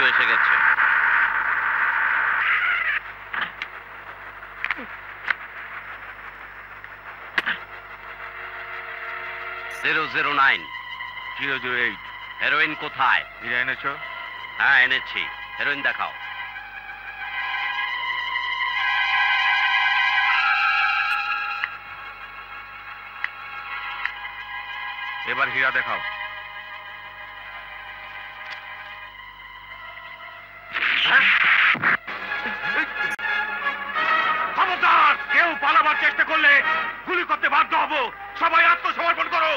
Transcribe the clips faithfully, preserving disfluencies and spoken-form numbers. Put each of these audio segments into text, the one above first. মৃত্যু এসে গেছে। Zero zero nine zero zero eight heroin কোথায়? ফিরে এনেছো? হ্যাঁ এনেছি, হেরোইন দেখাও। এবার হীরা দেখাও। খবরদার, কেউ পালাবার চেষ্টা করলে গুলি করতে বাধ্য হব। সবাই আত্মসমর্পণ করো।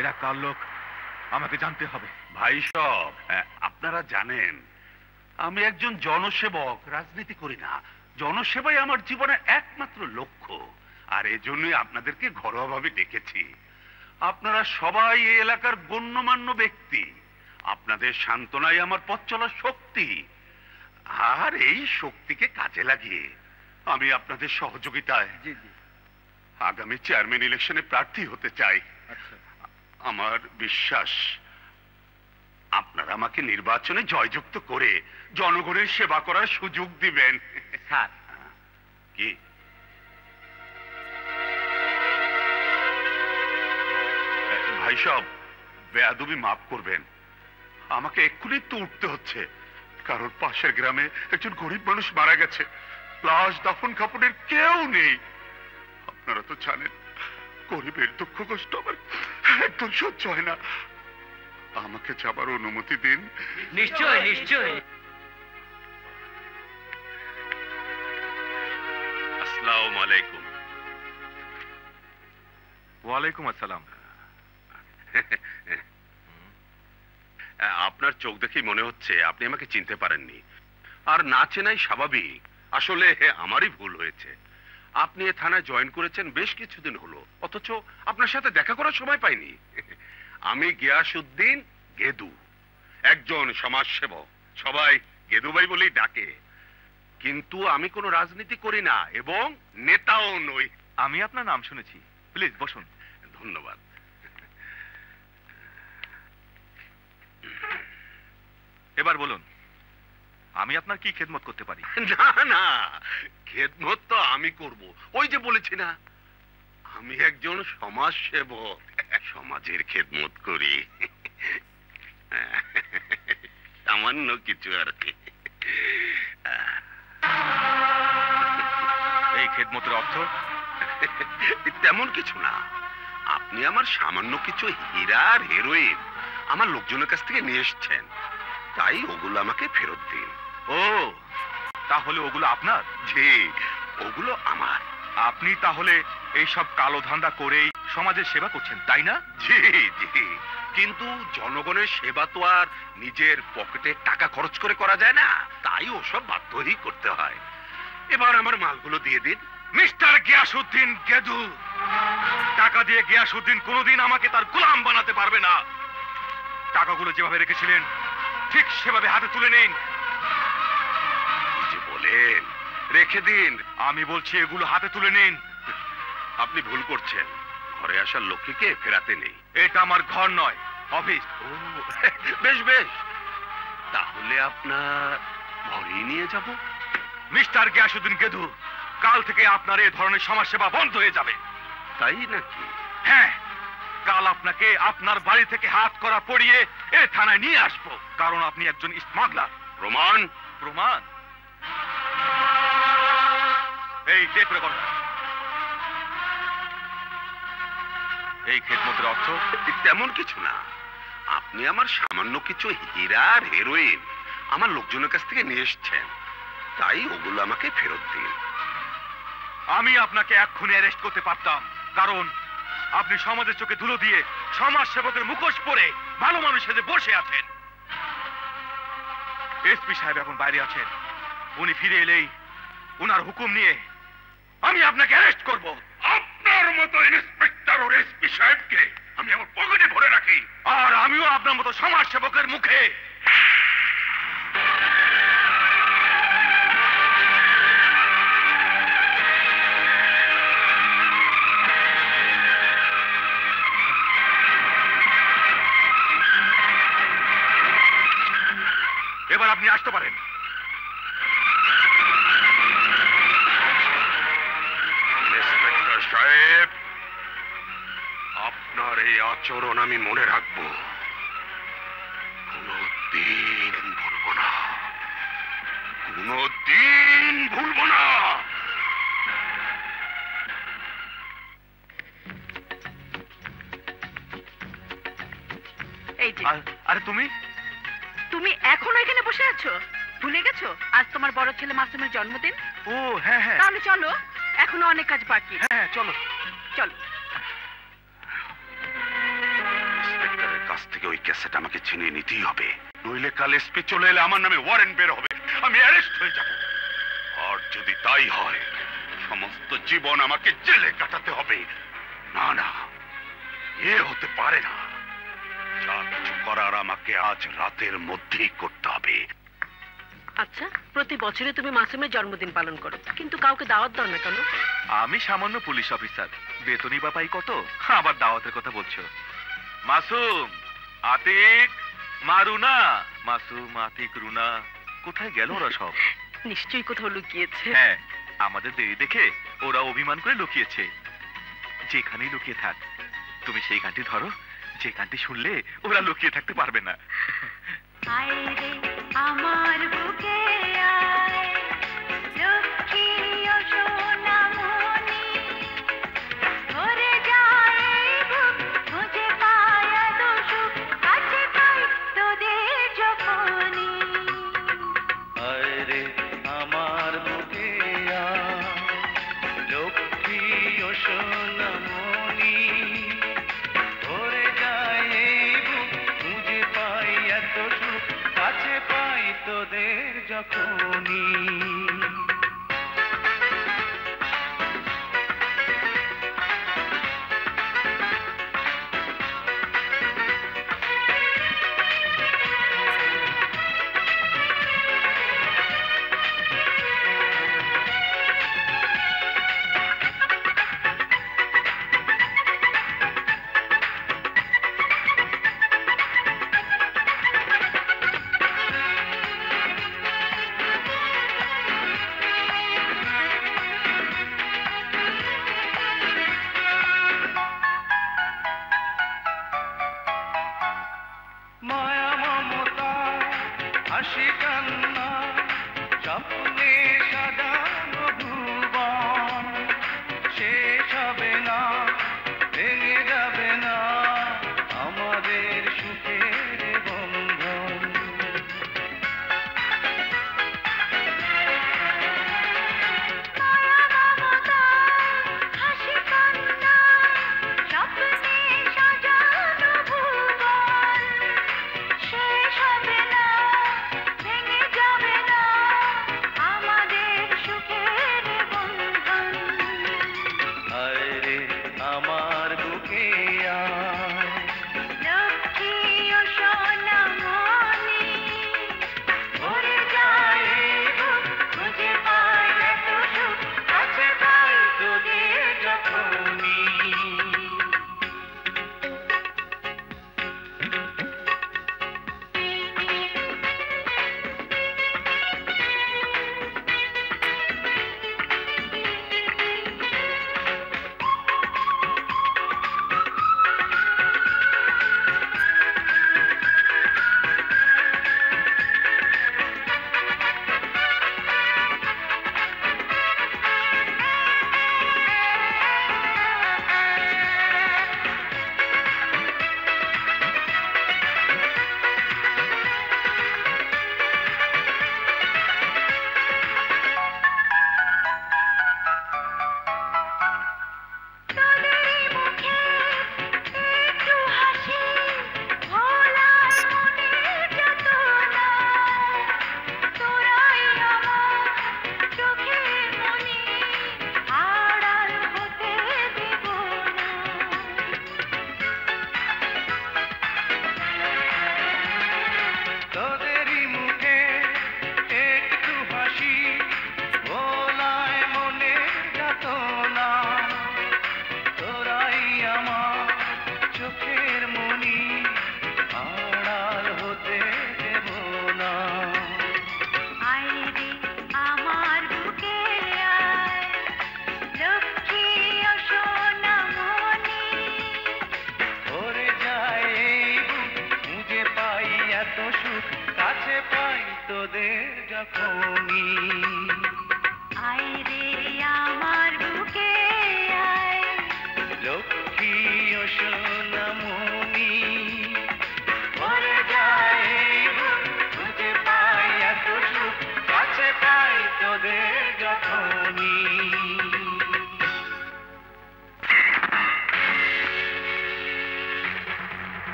এরা কার লোক আমাকে জানতে হবে। ভাই সব আপনারা জানেন, আমি একজন জনসেবক, রাজনীতি করি না। জনসেবাই আমার জীবনের একমাত্র লক্ষ্য, আর এজন্যই আপনাদেরকে ঘরোয়াভাবে ডেকেছি। আপনারা সবাই এই এলাকার গণ্যমান্য ব্যক্তি, আপনাদের সান্ত্বনাই আমার পথ চলার শক্তি। আর এই শক্তিকে কাজে লাগিয়ে আমি আপনাদের সহযোগিতায় আগামী চেয়ারম্যান ইলেকশনে প্রার্থী হতে চাই। আমার বিশ্বাস আপনারা আমাকে নির্বাচনে জয়যুক্ত করে জনগণের সেবা করার সুযোগ দিবেন। স্যার কি ভাই সব বেয়াদবি মাফ করবেন, আমাকে এক্ষুনি তো উঠতে হচ্ছে, কারণ পাশের গ্রামে একজন গরিব মানুষ মারা গেছে। লাশ দাফন কাপড়ের কেউ নেই। আপনারা তো জানেন গরিবের দুঃখ কষ্ট আমার একদম সহ্য হয় না। আমাকে যাবার অনুমতি দিন। নিশ্চয় নিশ্চয়। আসসালামু আলাইকুম। ওয়ালাইকুম আসসালাম। আপনার চোখ দেখেই মনে হচ্ছে আপনি আমাকে চিনতে পারেননি, আর না চেনাই স্বাভাবিক। আসলে আমারই ভুল হয়েছে। আপনি এ থানায় জয়েন করেছেন বেশ কিছুদিন হলো, অথচ আপনার সাথে দেখা করার সময় পাইনি। আমি গিয়াসউদ্দিন গেদু, একজন সমাজসেবক। সবাই গেদু ভাই বলেই ডাকে, কিন্তু আমি কোনো রাজনীতি করি না এবং নেতাও নই। আমি আপনার নাম শুনেছি, প্লিজ বসুন। ধন্যবাদ। এবার বলুন, আমি আপনার কি খেদমত করতে পারি? না না, খেদমত তো আমি করব। ওই যে বলেছি না, আমি একজন সমাজসেবক, সমাজের খেদমত করি, সামান্য কিছু আর কি। এই খেদমতের অর্থ তেমন কিছু না। আপনি আমার সামান্য কিছু হীরা আর হেরোইন আমার লোকজনের কাছ থেকে নিয়ে এসেছেন, তাই ওগুলো আমাকে ফেরত দিন। ও তাহলে ওগুলো আপনার? জি, ওগুলো আমার। আপনি তাহলে এইসব কালো ধান্দা করেই সমাজের সেবা করছেন, তাই না? জি জি। কিন্তু জনগণের সেবা তো আর নিজের পকেটে টাকা খরচ করে করা যায় না, তাই ওসব বাধ্যই করতে হয়। এবার আমার মালগুলো দিয়ে দিন। মিস্টার গিয়াসউদ্দিন গেদু, টাকা দিয়ে গিয়াসউদ্দিন কোনোদিন আমাকে তার গোলাম বানাতে পারবে না। টাকাগুলো যেভাবে রেখেছিলেন ঠিক সেভাবে হাতে তুলে নিন। বলেন রেখে দিন, আমি বলছি এগুলো হাতে তুলে নিন। আপনি ভুল করছেন, ঘরে আসার লক্ষ্মীকে ফেরাতে নেই। এটা আমার ঘর নয়, অফিস। বেশ বেশ, তাহলে আপনার ঘরে নিয়ে যাব। মিস্টার গিয়াসউদ্দিন গেদু, কাল থেকে আপনার এই ধরনের সমাজসেবা বন্ধ হয়ে যাবে। তাই নাকি? হ্যাঁ, কাল আপনাকে আপনার বাড়ি থেকে হাত করা পড়িয়ে এ থানায় নিয়ে আসবো, কারণ আপনি একজন স্মাগলার। প্রমাণ? প্রমাণ এই টেপ রেকর্ডার। এই খেদমতের অর্থ তেমন কিছু না। আপনি আমার সামান্য কিছু হীরা আর হেরোইন আমার লোকজনের কাছ থেকে নিয়ে এসেছেন, তাই ওগুলো আমাকে ফেরত দিন। আমি আপনাকে এক্ষুনি অ্যারেস্ট করতে পারতাম, কারণ আপনি সমাজের চোখে ধুলো দিয়ে সমাজ সেবকের মুখোশ পরে ভালো মানুষ সেজে বসে আছেন। এসপি সাহেব এখন বাইরে আছেন, উনি ফিরে এলেই ওনার হুকুম নিয়ে আমি আপনাকে অ্যারেস্ট করব। আপনার মতো ইন্সপেক্টর ও এসপি সাহেবকে আমি আমার পকেটে ভরে রাখি, আর আমিও আপনার মতো সমাজ সেবকের মুখে। এবার আপনি আসতে পারেন। ইন্সপেক্টর সাহেব, আপনার এই আচরণ আমি মনে রাখবো, কোনদিন ভুলব না, কোনদিন ভুলব না। এই যে, আরে তুমি তুমি এখনো এখানে বসে আছো? ভুলে গেছো আজ তোমার বড় ছেলে মাসুমের জন্মদিন? ও হ্যাঁ হ্যাঁ, তাহলে চলো, এখনো অনেক কাজ বাকি। হ্যাঁ চলো চলো। ইন্সপেক্টরের কাছ থেকে ওই ক্যাসেট আমাকে ছিনিয়ে নিতেই হবে, নইলে কাল এসপি চলে এলে আমার নামে ওয়ারেন্ট বের হবে, আমি অ্যারেস্ট হয়ে যাব। আর যদি তাই হয়, সমস্ত জীবন আমাকে জেলে কাটাতে হবে। না না, এ হতে পারে না। যা কিছু করার আমাকে আজ রাতের মধ্যেই করতে হবে। আচ্ছা, প্রতি বছরে তুমি মাসুমের জন্মদিন পালন করো, কিন্তু কাউকে দাওয়াত দাও না কেন? আমি সামান্য পুলিশ অফিসার, বেতনই বা পাই কত, আবার দাওয়াতের কথা বলছো? মাসুম, আতিক, মারুনা, মাসুম, আতিক, রুনা, কোথায় গেল ওরা সব? নিশ্চয়ই কোথাও লুকিয়েছে। হ্যাঁ, আমাদের দেরি দেখে ওরা অভিমান করে লুকিয়েছে। যেখানেই লুকিয়ে থাক, তুমি সেই গানটি ধরো যে গানটি শুনলে ওরা লুকিয়ে থাকতে পারবে না। আমার বুকে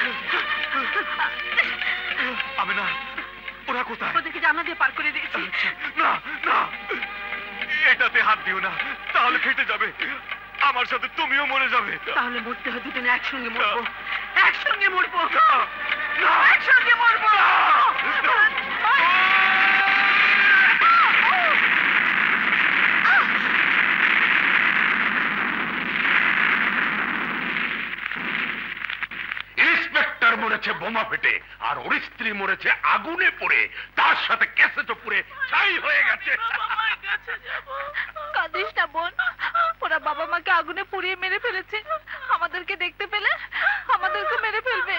ইন্সপেক্টর মরেছে বোমা ফেটে আর ওর স্ত্রী মরেছে আগুনে পড়ে তার সাথে কেসেটও পুড়ে ছাই হয়ে গেছে। কাঁদিস না বোন, ওরা বাবা মাকে আগুনে পুড়িয়ে মেরে ফেলেছে। আমাদেরকে দেখতে পেলে আমাদেরকে মেরে ফেলবে।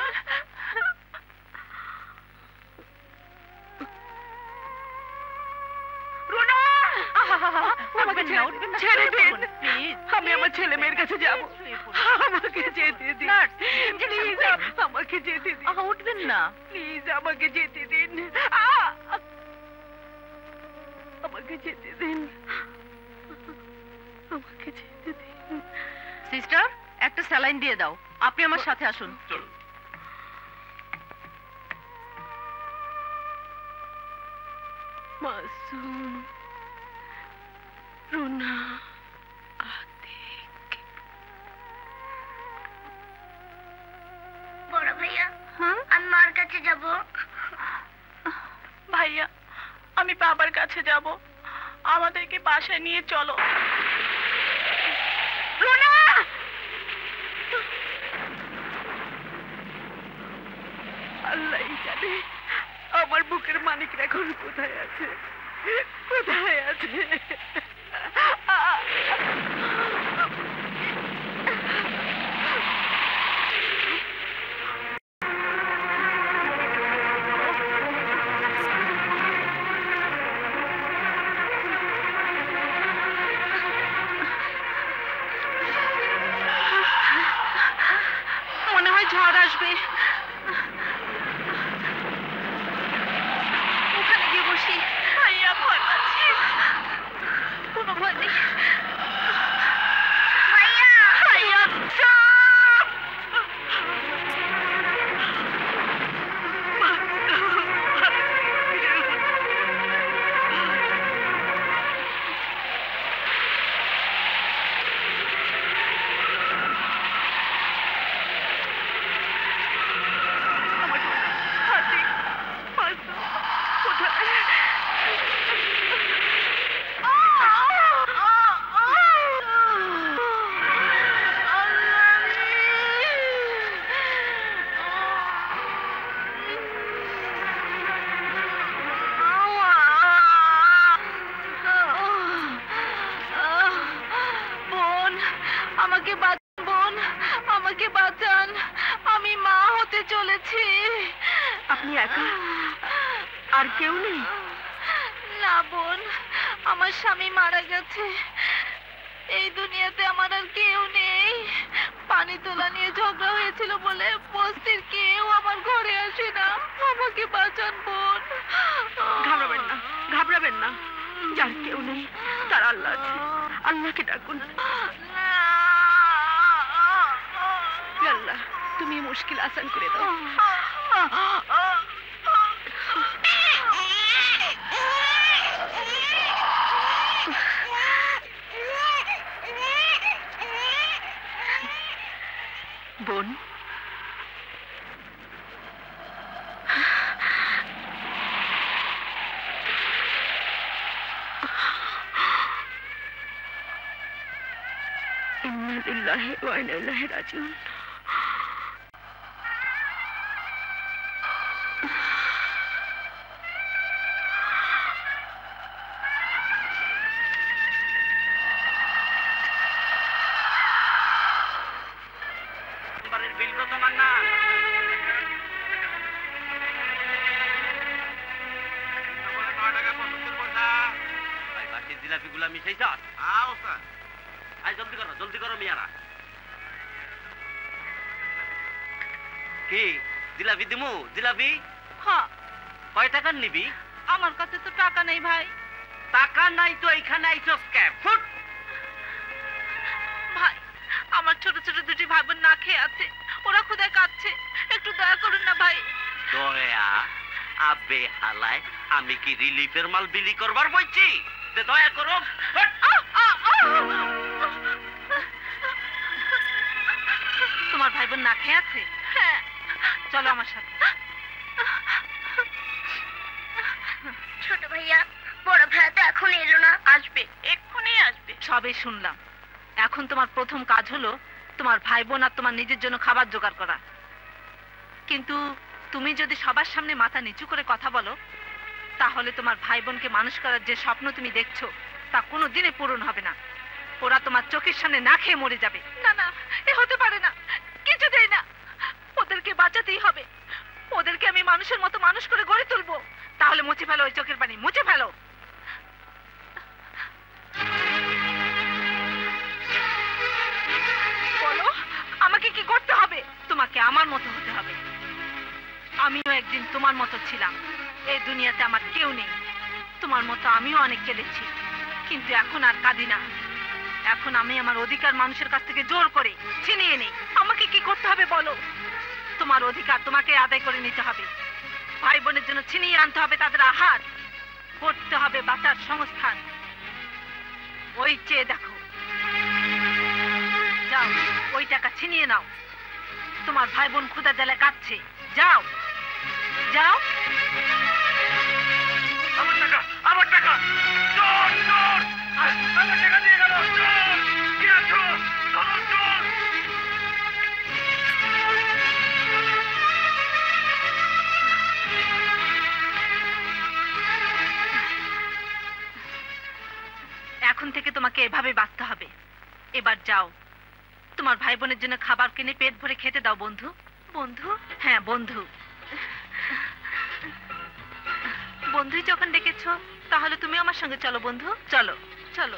সিস্টার, একটা স্যালাইন দিয়ে দাও। আপনি আমার সাথে আসুন। রুনা আতিক। বড় ভাইয়া, আমি মার কাছে যাব। ভাইয়া, আমি বাবার কাছে যাব। আমাদেরকে বাসায় নিয়ে চলো। রুনা, আল্লাহ জানে আমার বুকের মানিক এখন কোথায় আছে, কোথায় আছে। মনে হয় ঝড় আসবে। ওখানে গিয়ে বসি। ভাইয়া ভয় পাচ্ছি, কোনো ভয় নেই। আবে হালায় আমি কি রিলিফের মাল বিলি করবার বইছি যে দয়া করো তোমার ভাই বোন না খেয়ে আছে হ্যাঁ চলো আমার সাথে ছোট ভাইয়া বড় ভাইটা এখন এলো না আসবে এক্ষুনি আসবে সবই শুনলাম এখন তোমার প্রথম কাজ হলো তোমার ভাই বোন আর তোমার নিজের জন্য খাবার জোগাড় করা কিন্তু তুমি যদি সবার সামনে মাথা নিচু করে কথা বলো তাহলে তোমার ভাইবোনকে মানুষ করার যে স্বপ্ন তুমি দেখছো তা কোনোদিনই পূরণ হবে না ওরা তোমার চোখের সামনে না খেয়ে মরে যাবে না না এ হতে পারে না কিছুতেই না ওদেরকে বাঁচাতেই হবে ওদেরকে আমি মানুষের মতো মানুষ করে গড়ে তুলবো তাহলে মুছে ফেলো ওই চোখের পানি মুছে ফেলো বলো আমাকে কি করতে হবে তোমাকে আমার মতো হতে হবে আমিও একদিন তোমার মতো ছিলাম এই দুনিয়াতে আমার কেউ নেই তোমার মতো আমিও অনেক কেঁদেছি কিন্তু এখন আর কাঁদি না এখন আমি আমার অধিকার মানুষের কাছ থেকে জোর করে ছিনিয়ে নেই আমাকে কি করতে হবে বলো তোমার অধিকার তোমাকে আদায় করে নিতে হবে ভাই বোনের জন্য ছিনিয়ে আনতে হবে তাদের আহার করতে হবে বাঁচার সংস্থান ওই চেয়ে দেখো যাও ওই টাকা ছিনিয়ে নাও তোমার ভাই বোন ক্ষুধা জ্বালায় কাঁদছে যাও যাও আমার টাকা আমার টাকা চোর চোর আমার টাকা দিয়ে গেল চোর কি আছো চলো চোর এখন থেকে তোমাকে এভাবে বাঁচতে হবে এবার যাও তোমার ভাই বোনের জন্য খাবার কিনে পেট ভরে খেতে দাও বন্ধু বন্ধু হ্যাঁ বন্ধু বন্ধু যখন ডেকেছো তাহলে তুমি আমার সঙ্গে চলো বন্ধু চলো চলো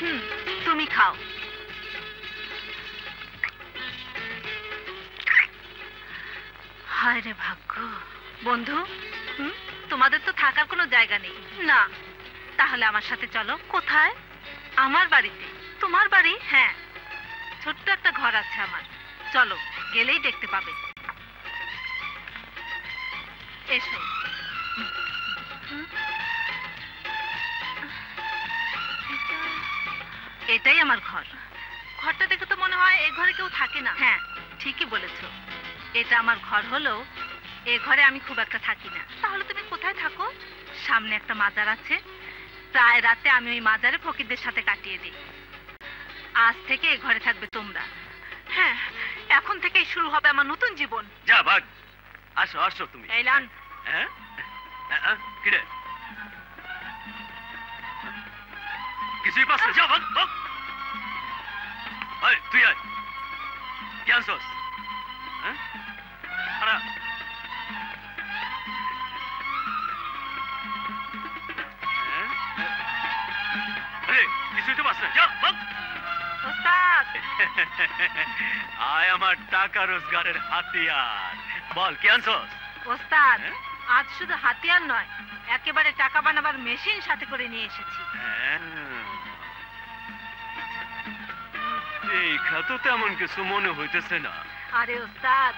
হুম তুমি খাও হায় রে ভাগ্য বন্ধু হুম তোমাদের তো থাকার কোনো জায়গা নেই না তাহলে আমার সাথে চলো কোথায় আমার বাড়িতে তোমার বাড়ি হ্যাঁ ছোট্ট একটা ঘর আছে আমার চলো গেলেই দেখতে পাবে এসো এটাই আমার ঘর ঘরটা দেখে তো মনে হয় এই ঘরে কেউ থাকে না হ্যাঁ ঠিকই বলেছো এটা আমার ঘর হলেও এ ঘরে আমি খুব একটা থাকি না তাহলে তুমি কোথায় থাকো সামনে একটা মাজার আছে প্রায় রাতে আমি ওই মাজারে ফকিরদের সাথে কাটিয়ে দিই আজ থেকে এই ঘরে থাকবে তোমরা হ্যাঁ এখন থেকেই শুরু হবে আমার নতুন জীবন যা ভাগ আসো আসো তুমি এলান হ্যাঁ কি রে কিছু পাশে যা ভাগ আয় তুই আয় কি আনছস হ্যাঁ আরে रोजगारे हाथियार बोल क्या उस्ताद आज शुद्ध हाथियार नय एकेबारे टाका बनाबार मेशिन साथे करे निये एसेछि देखा तो तेमन किछु मने हइतेछे ना अरे उस्ताद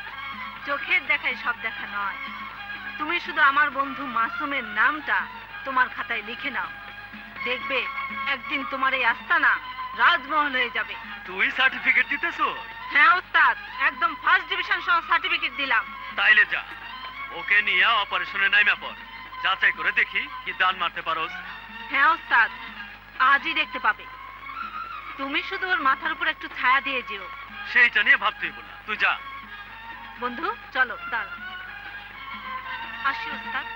चोखेर देखाय सब देखा नय तुमी शुद्ध आमार बंधु मासूमेर नामटा तोमार खाताय लिखे नाओ देखबे একদিন তোমার এই আস্তানা রাজমহল হয়ে যাবে তুই সার্টিফিকেট দিতেছো হ্যাঁ উস্তাদ একদম ফার্স্ট ডিভিশন সহ সার্টিফিকেট দিলাম তাইলে যা ওকে নিয়ে অপারেশনে নাইমা পড় যাচাই করে দেখি কি দান মারতে পারোস হ্যাঁ উস্তাদ আজই দেখতে পাবে তুমি শুধু ওর মাথার উপর একটু ছায়া দিয়ে যেও সেইটা নিয়ে ভাবতেই বল তুই যা বন্ধু চলো দাঁড়া আসি উস্তাদ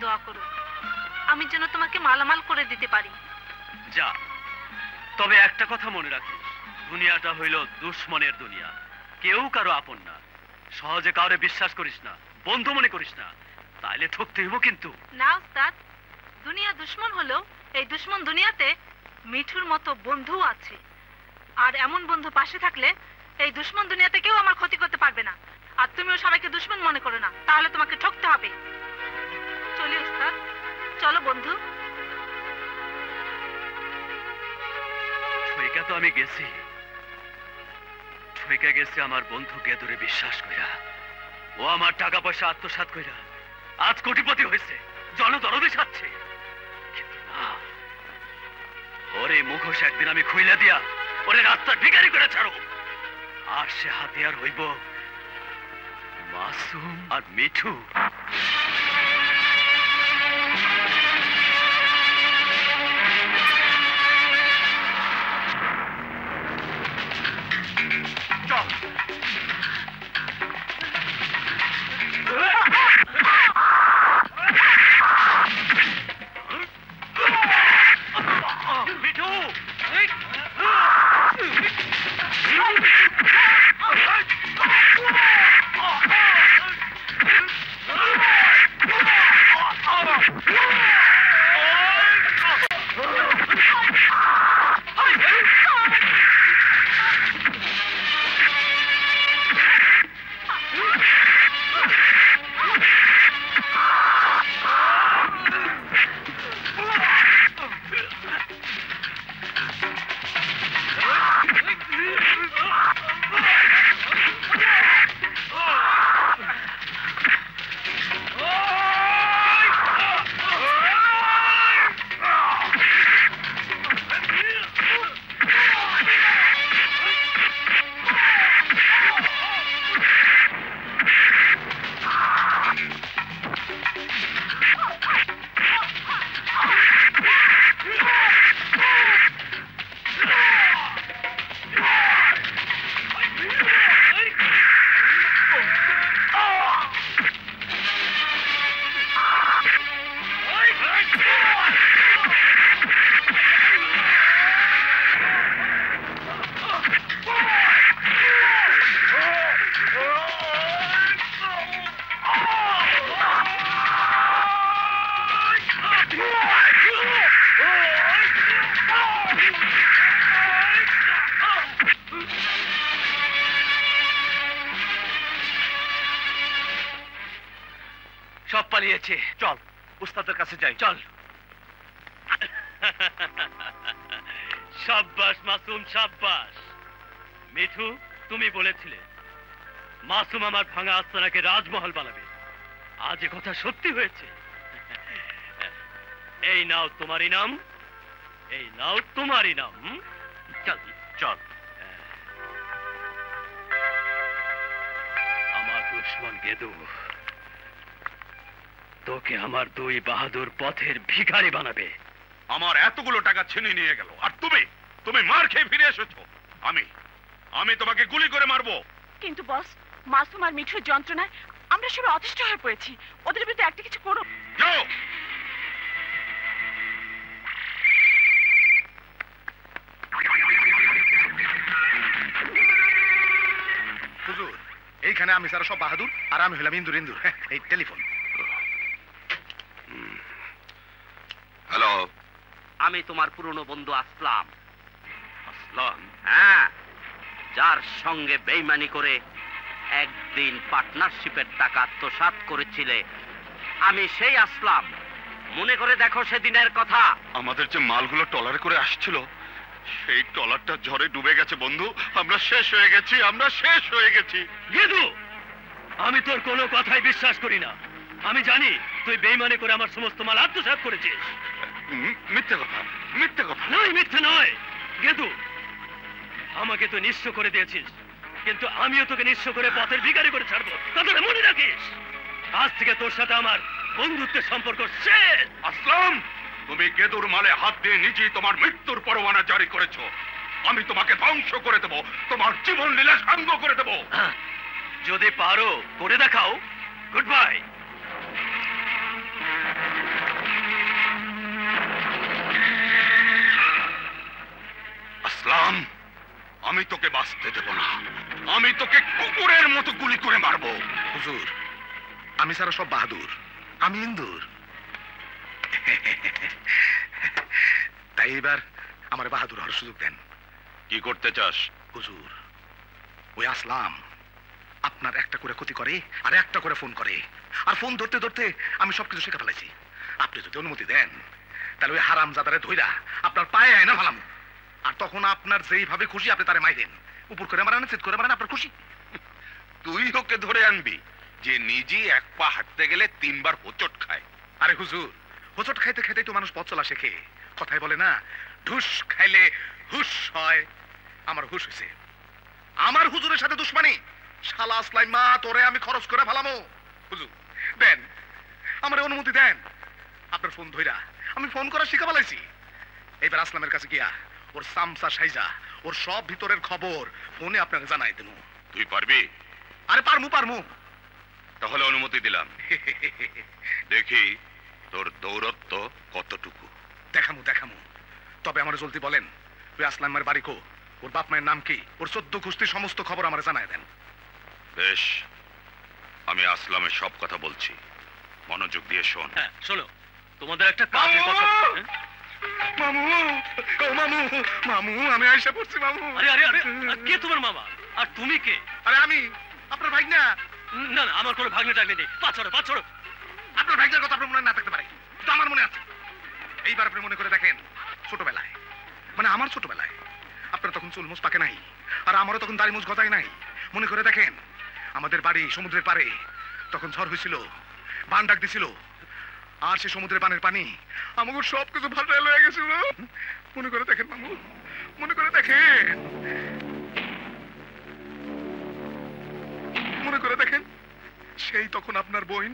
দোয়া করো আমি যেন তোমাকে মালামাল করে দিতে পারি जा तबे एकटा कथा मने राखिस दुनियाटा हइल दुश्मनेर दुनिया केउ कारो आपन ना सहजे काउरे विश्वास करिस ना बंधु मने करिस ना ताइले ठकते हइबो किन्तु ना उस्ताद दुनिया दुश्मन हलो एइ दुश्मन दुनियाते मिठुर मतो बंधु आछे आर एमन बंधु पाशे थाकले एइ दुश्मन दुनियाते केउ आमार क्षति करते पारबे ना आर तुमिओ सबाइके दुश्मन मने करो ना ताहले तोमाके ठकते हबे चलो उस्ताद चलो बंधु तो गेसि থেকে গেছে আমার বন্ধু গেদুরে বিশ্বাস কইরা। ও আমার টাকা পয়সা আত্মসাৎ কইরা আজ কোটিপতি হয়েছে, জনদরদে সাজছে। কিন্তু না, ওরে মুখোশ একদিন আমি খুইলা দিয়া ওরে রাস্তা ভিখারি করে ছাড়ব। আর সে হাতিয়ার হইব মাসুম আর মিঠু। চল উস্তাদের কাছে যাই, চল। সাব্বাস মাসুম, সাব্বাস। মিঠু, তুমি বলেছিলে মাসুম আমার ভাঙা আস্তানাকে রাজমহল বানাবে, আজ এ কথা সত্যি হয়েছে। এই নাও তোমার ইনাম, এই নাও তোমার ইনাম। চল চল। আমার দুশমন গেদু তোকে আমার দুই বাহাদুর পথের ভিখারি বানাবে। আমার এতগুলো টাকা ছিনিয়ে নিয়ে গেল, আর তুমি তুমি মার খেয়ে ফিরে এসেছো। আমি আমি তোমাকে গুলি করে মারবো। কিন্তু বস, মাসুম আর মিঠুর যন্ত্রণায় আমরা সবাই অতিষ্ঠ হয়ে পড়েছি। ওদের বিরুদ্ধে একটা কিছু করো। যাও। হুজুর, এইখানে আমি সারা সব বাহাদুর, আর আমি হলাম ইন্দুর ইন্দুর। এই টেলিফোন। হ্যালো, আমি তোমার পুরনো বন্ধু আসলাম। আসলাম? হ্যাঁ, যার সঙ্গে বেইমানি করে একদিন পার্টনারশিপের টাকা আত্মসাৎ করেছিলে। আমি সেই আসলাম। মনে করে দেখো সেদিনের কথা। আমাদের যে মালগুলো ট্রলারে করে আসছিল, সেই ট্রলারটা ঝড়ে ডুবে গেছে বন্ধু। আমরা শেষ হয়ে গেছি, আমরা শেষ হয়ে গেছি। গেদু, আমি তোর কোনো কথাই বিশ্বাস করি না। আমি জানি তুই বেইমানি করে আমার সমস্ত মাল আত্মসাৎ করেছিস। মিথ্যে কথা, মিথ্যে কথা। নয়, মিথ্যে নয় গেদু, আমাকে তুই নিঃস্ব করে দিয়েছিস, কিন্তু আমিও তোকে নিঃস্ব করে পথের ভিখারি করে ছাড়বো। তাদের মনে রাখিস, আজ থেকে তোর সাথে আমার বন্ধুত্বের সম্পর্ক শেষ। আসলাম, তুমি গেদুর মালে হাত দিয়ে নিজেই তোমার মৃত্যুর পরোয়ানা জারি করেছ। আমি তোমাকে ধ্বংস করে দেবো, তোমার জীবন লীলা সাঙ্গ করে দেবো। যদি পারো করে দেখাও। Good bye. আসলাম, আমি তোকে বাঁচতে দেব না। আমি তোকে কুকুরের মতো গুলি করে মারবো। হুজুর, আমি সারা সব বাহাদুর, আমি ইন্দুর। তাই এবার আমার বাহাদুর হওয়ার সুযোগ দেন। কি করতে চাস? হুজুর, ওই আসলাম আপনার একটা করে ক্ষতি করে, আর একটা করে ফোন করে, আর ফোন ধরতে ধরতে আমি সবকিছু শিখে ফেলেছি। আপনি যদি অনুমতি দেন, তাহলে ওই হারামজাদারে ধইরা আপনার পায়ে আয়না ভালাম, আর তখন আপনার যেইভাবে খুশি আপনি তারে মাই দেন। উপর করে মারান সেট করে মারান আপনার খুশি তুই ওকে ধরে আনবি যে নিজে এক পা হাঁটতে গেলে তিনবার হোঁচট খায়। আরে হুজুর হোঁচট খাইতে খাইতেই তো মানুষ পথ চলা শেখে। কথাই বলে না ঢুস খাইলে হুশ হয়। আমার হুশ হইছে আমার হুজুরের সাথে দুশমনি। শালা আসলাইমা তোরে আমি খরচ করে ফেলামো। হুজুর দেন আমারে অনুমতি দেন আপনার ফোন ধইরা আমি ফোন করা শিখা ফেলাইছি। এবার আসলামের কাছে গিয়া ওর সামসা সাইজা ওর সব ভিতরের খবর ফোনে আপনাকে জানাই দেবো। তুই পারবি? আরে পারমু পারমু। তাহলে অনুমতি দিলাম, দেখি তোর দৌরত্ব কতটুকু। দেখামু দেখামু। তবে আমার জলদি বলেন তুই আসলামের বাড়ি কো, ওর বাপ মায়ের নাম কি, ওর চোদ্দ কুস্তি সমস্ত খবর আমার জানাই দেন। বেশ, আমি আসলামের সব কথা বলছি, মনোযোগ দিয়ে শোন। হ্যাঁ শোনো, তোমাদের একটা কাজের কথা। মামু ও মামু মামু আমি আয়েশা বলছি মামু। আরে আরে আরে কে তোমার মামা আর তুমি কে? আরে আমি আপনার ভাগনা। না না আমার কোনো ভাগনা টাগনা নেই। পাছড়ো পাছড়ো। আপনার ভাগনার কথা আপনার মনে না থাকতে পারে, তো আমার মনে আছে। এইবার আপনি মনে করে দেখেন ছোটবেলায়, মানে আমার ছোটবেলায় আপনার তখন চুল মুছ পাকে নাই আর আমারও তখন দাড়ি মুছ গজায় নাই। মনে করে দেখেন আমাদের বাড়ি সমুদ্রের পাড়ে, তখন ঝড় হয়েছিল, বান ডাক দিছিল, আর সে সমুদ্রের বানের পানি আমাকে সবকিছু ভাটায় লয়ে গেছিল। মনে করে দেখেন মামু, মনে করে দেখেন, মনে করে দেখেন। সেই তখন আপনার বোন,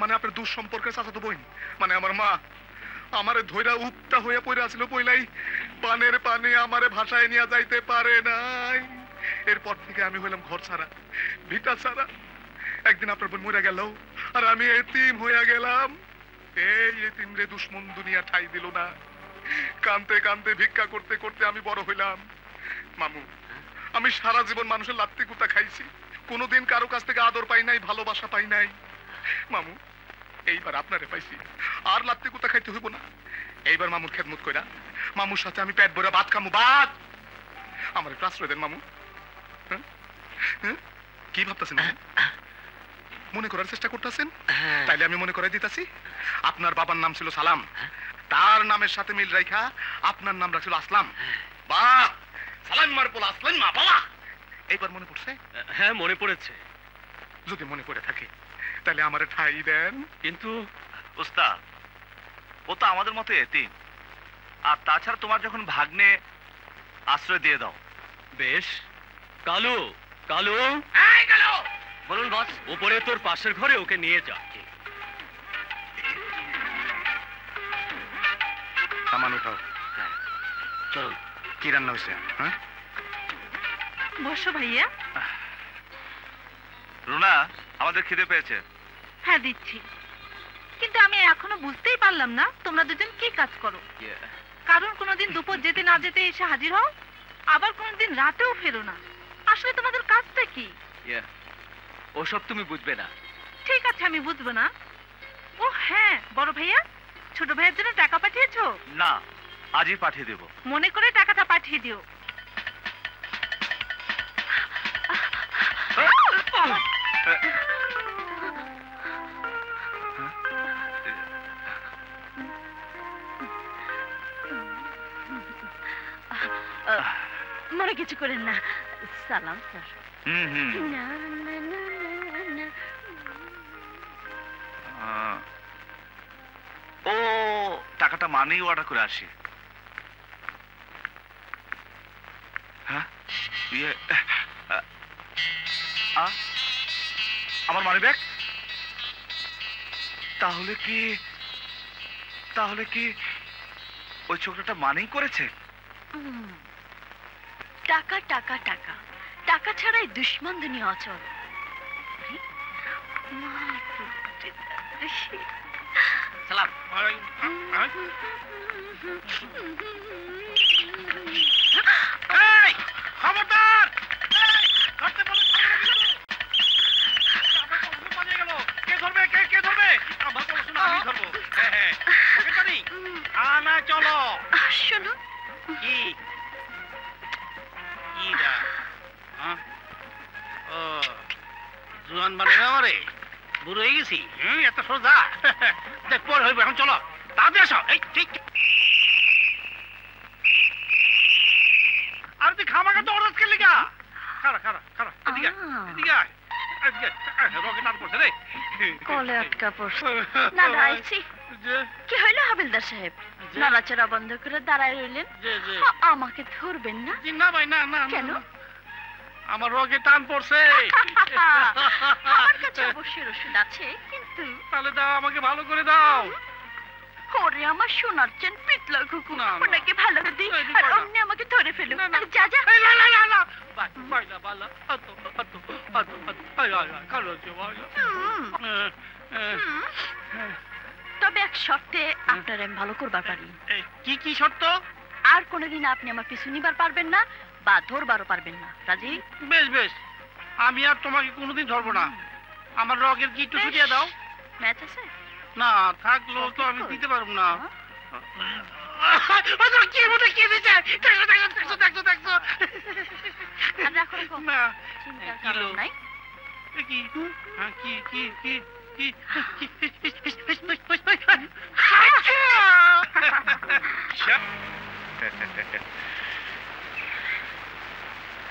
মানে আপনার দূর সম্পর্কের চাচাতো বোন, মানে আমার মা, আমারে ধইরা উপটা হইয়া পড়ে আছিল পইলাই বানের পানি, আমারে ভাষায় নিয়ে যাইতে পারে নাই। এরপর থেকে আমি হইলাম ঘর ছাড়া, ভিটা ছাড়া। একদিন আপনার বোন মরে গেল আর আমি এতিম হইয়া গেলাম। এই এতিম রে দুশমন দুনিয়া ঠাই দিল না। কানতে কানতে ভিক্ষা করতে করতে আমি বড় হইলাম। মামু আমি সারা জীবন মানুষের লাত্তি কুতা খাইছি, কোনোদিন কারো কাছ থেকে আদর পাই নাই, ভালোবাসা পাই নাই। মামু এইবার আপনারে পাইছি, আর লাত্তি কুতা খাইতে হইব না। এইবার মামুর খেদমত কইরা মামুর সাথে আমি পেট ভরে ভাত খামু। ভাত আমার আশ্রয় দেন মামু। কি ভাবতেছেন? মনে করার চেষ্টা করতেছেন? তাইলে আমি মনে করাই দিতেছি। আপনার বাবার নাম ছিল সালাম, তার নামের সাথে মিল রাইখা আপনার নাম রাখছিল আসলাম। বাহ সালামার পোলা আসলাম মা বাবা। এইবার মনে পড়ছে? হ্যাঁ মনে পড়েছে। যদি মনে পড়ে থাকে তাহলে আমারে ঠাই দেন। কিন্তু উস্তাদ ও তো আমাদের মতো এতিম, আর তাছাড়া তোমার যখন ভাগ্নে আশ্রয় দিয়ে দাও। বেশ। কালো কালো কালো বলুন বস, উপরে তোর পাশের ঘরে ওকে নিয়ে যা। সামান উঠাও, চল। কি রান্না হয়েছে? বসো ভাইয়া। রুনা আমাদের খিদে পেয়েছে। হ্যাঁ দিচ্ছি, কিন্তু আমি এখনো বুঝতেই পারলাম না তোমরা দুজন কি কাজ করো। কারণ কোনোদিন দুপুর যেতে না যেতে এসে হাজির হও, আবার কোনোদিন রাতেও ফেরো না। আসলে তোমাদের কাজটা কি? ওসব তুমি বুঝবে না। ঠিক আছে আমি বুঝবো না। ও হ্যাঁ, বড় ভাইয়া ছোট ভাইয়ের জন্য টাকা পাঠিয়েছো? না, আজই পাঠিয়ে দেব। মনে করে টাকাটা পাঠিয়ে দিও। মনে কিছু করেন না। সালাম স্যার। হুম হুম। না না না না। ও টাকাটা মানেই অর্ডার করে আসি। হ্যাঁ ইয়ে আ আমার মানি ব্যাগ। তাহলে কি তাহলে কি ওই ছোকরাটা মানেই করেছে? টাকা টাকা টাকা টাকা ছাড়াই দুশমন দুনিয়া অচল। সালাম। এই খবরদার, এই করতে বলে পালিয়ে গেল। কে ধরবে? কে কে ধরবে? আমার বলো, শোনো আমি ধরবো। হ্যাঁ হ্যাঁ ওকে জানি। আনা চলো। শোনো কি জুয়ান মানে রে, বুড়ো হয়ে গেছি। হম এত সোজা দেখ পর হইব। এখন চলো তাদের আসো। এই ঠিক আর তুই খামাকে তো অর্ডার খেলি গা। खड़ा खड़ा खड़ा अदिया अदिया अदिया रोके नाम करते नहीं कॉले अटका पोस्ट ना दाई सी क्या है ना हबिलदार साहेब ना राचरा बंद करो दाराई रोलें हाँ आमा के थोर बिन्ना जी ना भाई ना ना क्या नो आमा रोके टान पोर्से आमर का चाबू शुरू शुदा चे किंतु ताले दाव आमा के भालो करे दाव कोरिया में शोनार चंद पितला कुकु उन्हें के भाला कर दी और उन्हें आम के थोड़े फेलू अरे जाजा ला ला ला ला बाल बाल बाल अतो अतो अतो अतो आया आया करो जो आया तो अब एक शॉट है आपने रेम भालो कर बार पड़ी की की शॉट तो आर कोने दिन आपने आम पिसुनी बार पार बिन्ना बाधोर बारो पार बिन्ना राजी बेस बेस आमिया तुम्हारे कोने दिन धोर ना था क्लोज तो अभी सीते बारूम ना बस रखिए मुझे क्या दिखाए देखो देखो देखो देखो देखो अब रखो रखो ना किलो नहीं की हाँ की की की की pitch pitch pitch pitch pitch अच्छा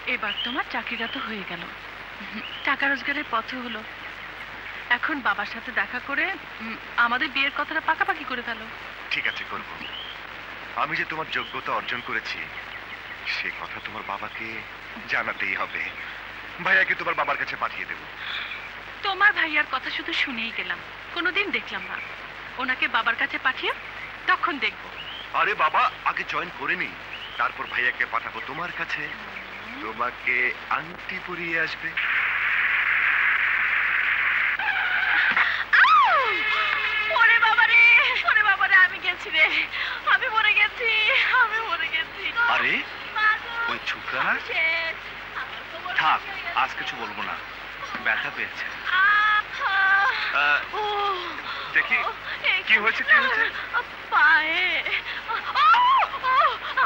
ये बात तो मैं चाकरी रातो हुई क्या लो चाकर उसके लिए पौधे हुलो এখন বাবার সাথে দেখা করে আমাদের বিয়ের কথাটা পাকাপাকি করে ফেলো ঠিক আছে করব আমি যে তোমার যোগ্যতা অর্জন করেছি সেই কথা তোমার বাবাকে জানাতেই হবে ভাইয়াকে তোমার বাবার কাছে পাঠিয়ে দেব তোমার ভাইয়ার কথা শুধু শুনেই গেলাম কোনোদিন দেখলাম না ওনাকে বাবার কাছে পাঠিয়ে তখন দেখব আরে বাবা আগে জয়েন করে নেই তারপর ভাইয়াকে পাঠাবো তোমার কাছে তোমাকে আন্টি পুরিয়ে আসবে ছিরে আমি মরে গেছি আমি মরে গেছি আরে ওই ছুকরা থাক আজ কিছু বলবো না ব্যথা পেয়েছে দেখি কি হয়েছে কি হয়েছে পায়ে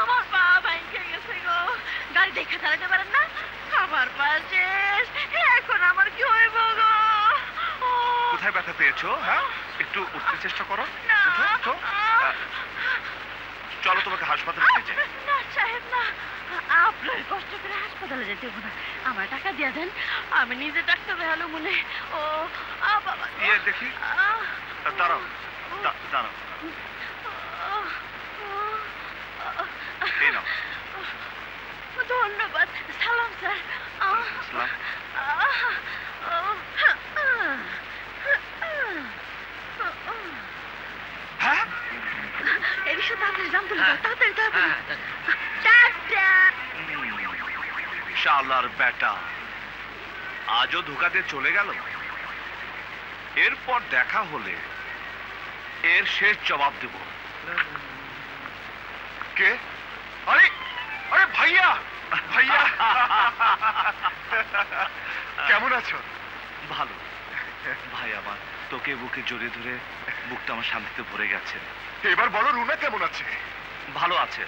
আমার পা ভেঙে গেছে গো গাড়ি দেখে চালাতে পারেন না আমার পা শেষ এখন আমার কি হইব গো কোথায় ব্যথা পেয়েছো হ্যাঁ একটু উঠতে চেষ্টা করো উঠো चलो तुम्हें हास्पताल ले जाएं। ना चाहे ना, आप लोग कष्ट करे हास्पताल ले जाते हो ना। आमर टका दिया धन, आमर नीचे डॉक्टर बहालो मुने। ओ, आप ये देखिए, दारा, दारा। हेलो। मुझे ना बात, सलाम सर। सलाम। हाँ? এরিশা তাড়াতাড়ি জাম তুলে দাও তাড়াতাড়ি তাড়াতাড়ি টাটা শালার বেটা আজও ধোকাতে চলে গেল এরপর দেখা হলে এর শেষ জবাব দেব কে আরে আরে ভাইয়া ভাইয়া কেমন আছো ভালো ভাই আমার তোকে বুকে জড়িয়ে ধরে বুকটা আমার শান্তিতে ভরে গেছে এবার বলো রুনা কেমন আছে ভালো আছে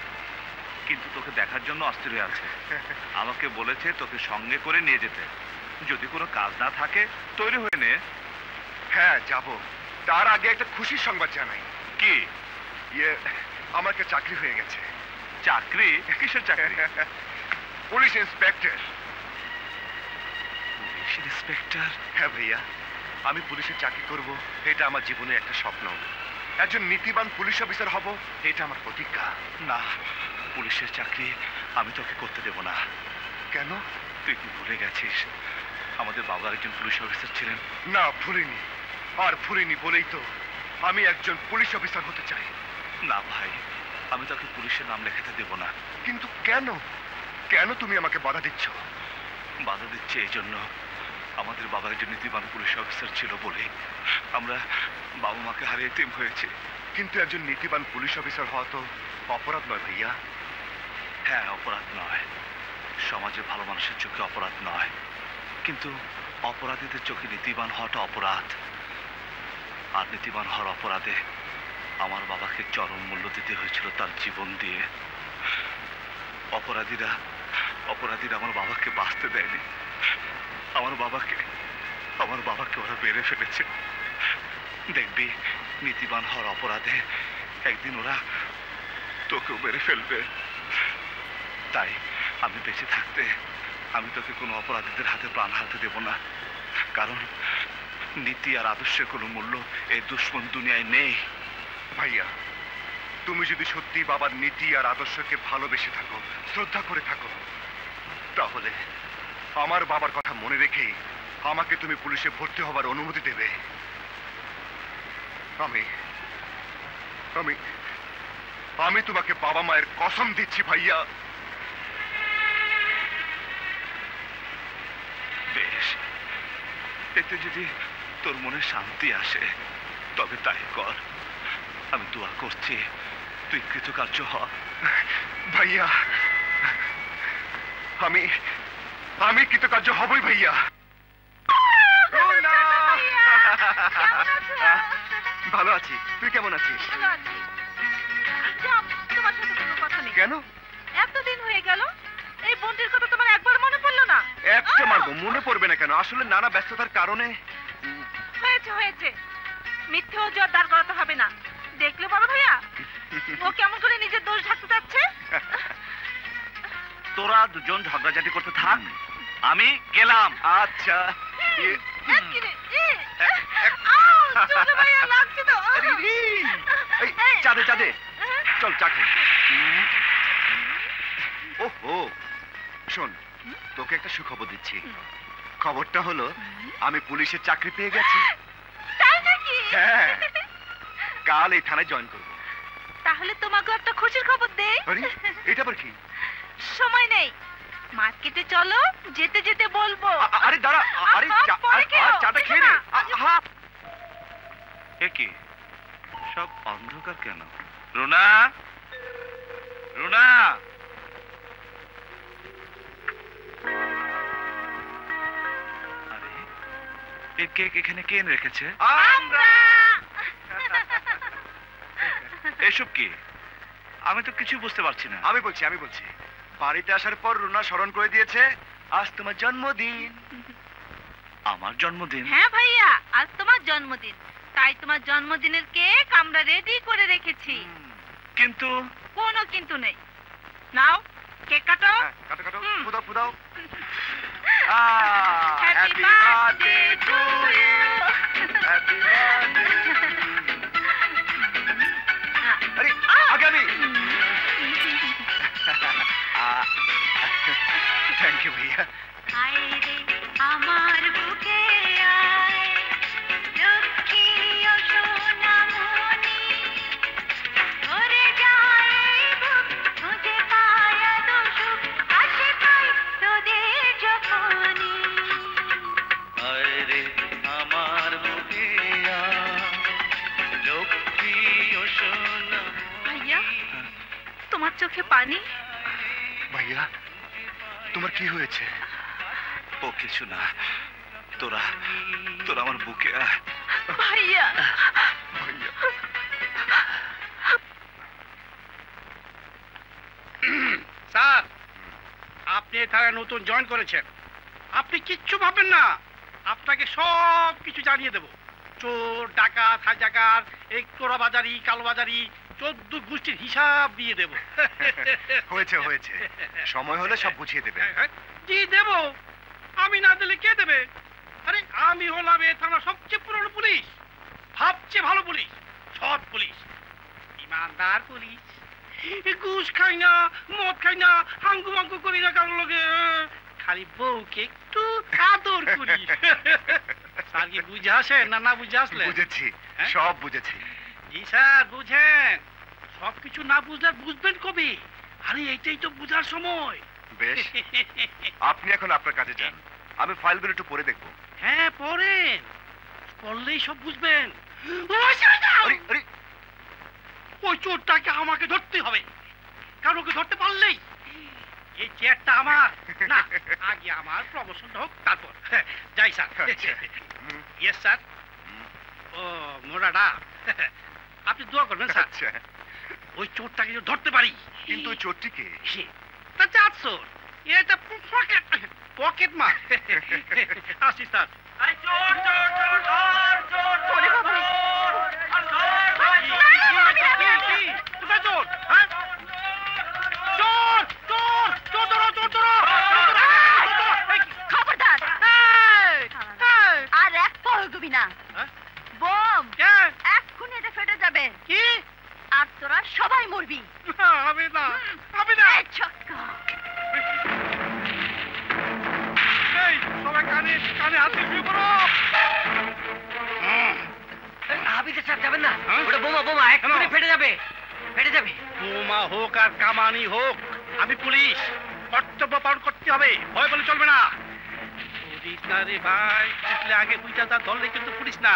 কিন্তু তোকে দেখার জন্য অস্থির হয়ে আছে আমাকে বলেছে তোকে সঙ্গে করে নিয়ে যেতে যদি কোনো কাজ না থাকে তৈরি হয়ে নে হ্যাঁ যাব তার আগে একটা খুশি সংবাদ জানাই কি ইয়ে আমার কাছে চাকরি হয়ে গেছে চাকরি কিসের চাকরি পুলিশ ইন্সপেক্টর পুলিশ ইন্সপেক্টর হ্যাঁ भैया আমি পুলিশে চাকরি করব এটা আমার জীবনের একটা স্বপ্ন একজন নীতিবান পুলিশ অফিসার হব এটা আমার প্রতিজ্ঞা না পুলিশের চাকরি আমি তোকে করতে দেব না কেন তুই কি ভুলে গেছিস আমাদের বাবা একজন পুলিশ অফিসার ছিলেন না ভুলিনি আর ভুলিনি বলেই তো আমি একজন পুলিশ অফিসার হতে চাই না ভাই আমি তোকে পুলিশের নাম লেখাতে দেব না কিন্তু কেন কেন তুমি আমাকে বাধা দিচ্ছ বাধা দিচ্ছ এই জন্য আমাদের বাবা একজন নীতিবান পুলিশ অফিসার ছিল বলে আমরা বাবা মাকে হারিয়ে তিম হয়েছে কিন্তু একজন নীতিবান পুলিশ অফিসার হওয়া তো অপরাধ নয় ভাইয়া হ্যাঁ অপরাধ নয় সমাজে ভালো মানুষের চোখে অপরাধ নয় কিন্তু অপরাধীদের চোখে নীতিবান হওয়াটা অপরাধ আর নীতিবান হওয়ার অপরাধে আমার বাবাকে চরম মূল্য দিতে হয়েছিল তার জীবন দিয়ে অপরাধীরা অপরাধীরা আমার বাবাকে বাঁচতে দেয়নি আমার বাবাকে আমার বাবাকে ওরা মেরে ফেলেছে দেখবি নীতিবান হওয়ার অপরাধে একদিন ওরা তোকেও মেরে ফেলবে তাই আমি বেঁচে থাকতে আমি তোকে কোনো অপরাধীদের হাতে প্রাণ হারাতে দেব না। কারণ নীতি আর আদর্শের কোনো মূল্য এই দুশ্মন দুনিয়ায় নেই। ভাইয়া, তুমি যদি সত্যি বাবার নীতি আর আদর্শকে ভালোবেসে থাকো, শ্রদ্ধা করে থাকো, তাহলে আমার বাবার কথা মনে রেখেই আমাকে তুমি পুলিশে ভর্তি হবার অনুমতি দেবে। আমি আমি আমি তোমাকে বাবা মায়ের কসম দিচ্ছি ভাইয়া। বেশ, এতে যদি তোর মনে শান্তি আসে তবে তাই কর। আমি দোয়া করছি তুই কৃতকার্য হ। ভাইয়া, আমি আমি কৃতকার্য হবই ভাইয়া। ভালো আছি, তুই কেমন আছিস? কেন এতদিন হয়ে গেল, এই বন্টির কথা তোমার একবার মনে পড়লো না? একটা মারবো, মনে পড়বে না কেন? আসলে নানা ব্যস্ততার কারণে। হয়েছে হয়েছে, মিথ্যে অজুহাত দাঁড় করাতে হবে না। দেখলে বড় ভাইয়া ও কেমন করে নিজের দোষ ঢাকতে যাচ্ছে। তোরা দুজন ঝগড়াঝাটি করতে থাক, আমি গেলাম। আচ্ছা, চাঁদে চাঁদে চল চা খাই। ওহো শোন, তোকে একটা সুখবর দিচ্ছি। খবরটা হলো আমি পুলিশের চাকরি পেয়ে গেছি। হ্যাঁ, কাল এই থানায় জয়েন করবো। তাহলে তোমাকে একটা খুশির খবর দেই। এটা আবার কি? সময় নেই, মার্কেটে চলো, যেতে যেতে বলবো। আরে দাঁড়া, আরে চাটা খেয়ে নে। একি সব অন্ধকার কেন? রুনা, রুনা, আরে এই কেক এখানে কে রেখেছে? আমরা। এসব কি? আমি তো কিছু বুঝতে পারছি না। আমি বলছি আমি বলছি বাড়িতে আসার পর রুনা স্মরণ করে দিয়েছে আজ তোমার জন্মদিন। আমার জন্মদিন? হ্যাঁ ভাইয়া, আজ তোমার জন্মদিন, তাই তোমার জন্মদিনের কেক আমরা রেডি করে রেখেছি। কিন্তু কোনো কিন্তু নেই, নাও কেক কাটো। কাটো কাটো, ফুদাও ফুদাও। Happy birthday to you, happy birthday. আরে আগামী থ্যাংক ইউ ভাইয়া। আমার বুকে চোখে পানি। ভাইয়া, তোমার কি হয়েছে? ও কিছু না, তোরা তোরা আমার বুকে। ভাইয়া, ভাইয়া স্যার, আপনি এখানে নতুন জয়েন করেছেন, আপনি কিচ্ছু ভাবেন না, আপনাকে সব কিছু জানিয়ে দেব। চোর ডাকাত হাজাকার এই চোরাবাজারি কালোবাজারি চোদ্দ গোষ্ঠীর হিসাব দিয়ে দেব। হয়েছে হয়েছে, সময় হলে সব বুঝিয়ে দেবে। জি দেব, আমি না দিলে কে দেবে? আরে আমি হলাম এ থানার সবচেয়ে পুরনো পুলিশ, সবচেয়ে ভালো পুলিশ, সৎ পুলিশ, ইমানদার পুলিশ। ঘুষ খাই না, মদ খাই না, হাঙ্গু মাঙ্গু করি না কারোর লগে, খালি বউকে একটু আদর করি। স্যার কি বুঝে আসেন না? না বুঝে আসলে? বুঝেছি, সব বুঝেছি। জি স্যার বুঝেন, সবকিছু না বুঝলে বুঝবেন কবি। আরে এইটাই তো বুঝার সময়। বেশ, আপনি এখন আপনার কাজে যান, আমি ফাইলগুলো একটু পড়ে দেখব। হ্যাঁ পড়েন, পড়লেই সব বুঝবেন। ওই চোরটাকে আমাকে ধরতে হবে, কারণ ওকে ধরতে পারলেই এই চেয়ারটা আমার। না, আগে আমার প্রমোশনটা হোক তারপর। যাই স্যার। Yes sir. ও মোরাডা, আপনি দোয়া করবেন স্যার। ওই চোরটাকে ধরতে পারি। কিন্তু ওই চোরটিকে? তা চাঁদ চোর, এটা পকেট পকেট মার। আসি স্যার। চোর চোর চোর চোর চোর চোর চোর চোর अपने ठिकाने आते क्यों करो? अभी के साथ जाबन्ना, बड़ा बोमा बोमा एक पुरी फेटे जाबे, फेटे जाबे। बोमा हो का कामानी हो, अभी पुलिस पट्टों पर पाउंड करती होगे, भाई बोले चल बिना। पुलिस ना रे भाई, इसलिए आगे पूछा था दौड़ लेकिन तो पुलिस ना,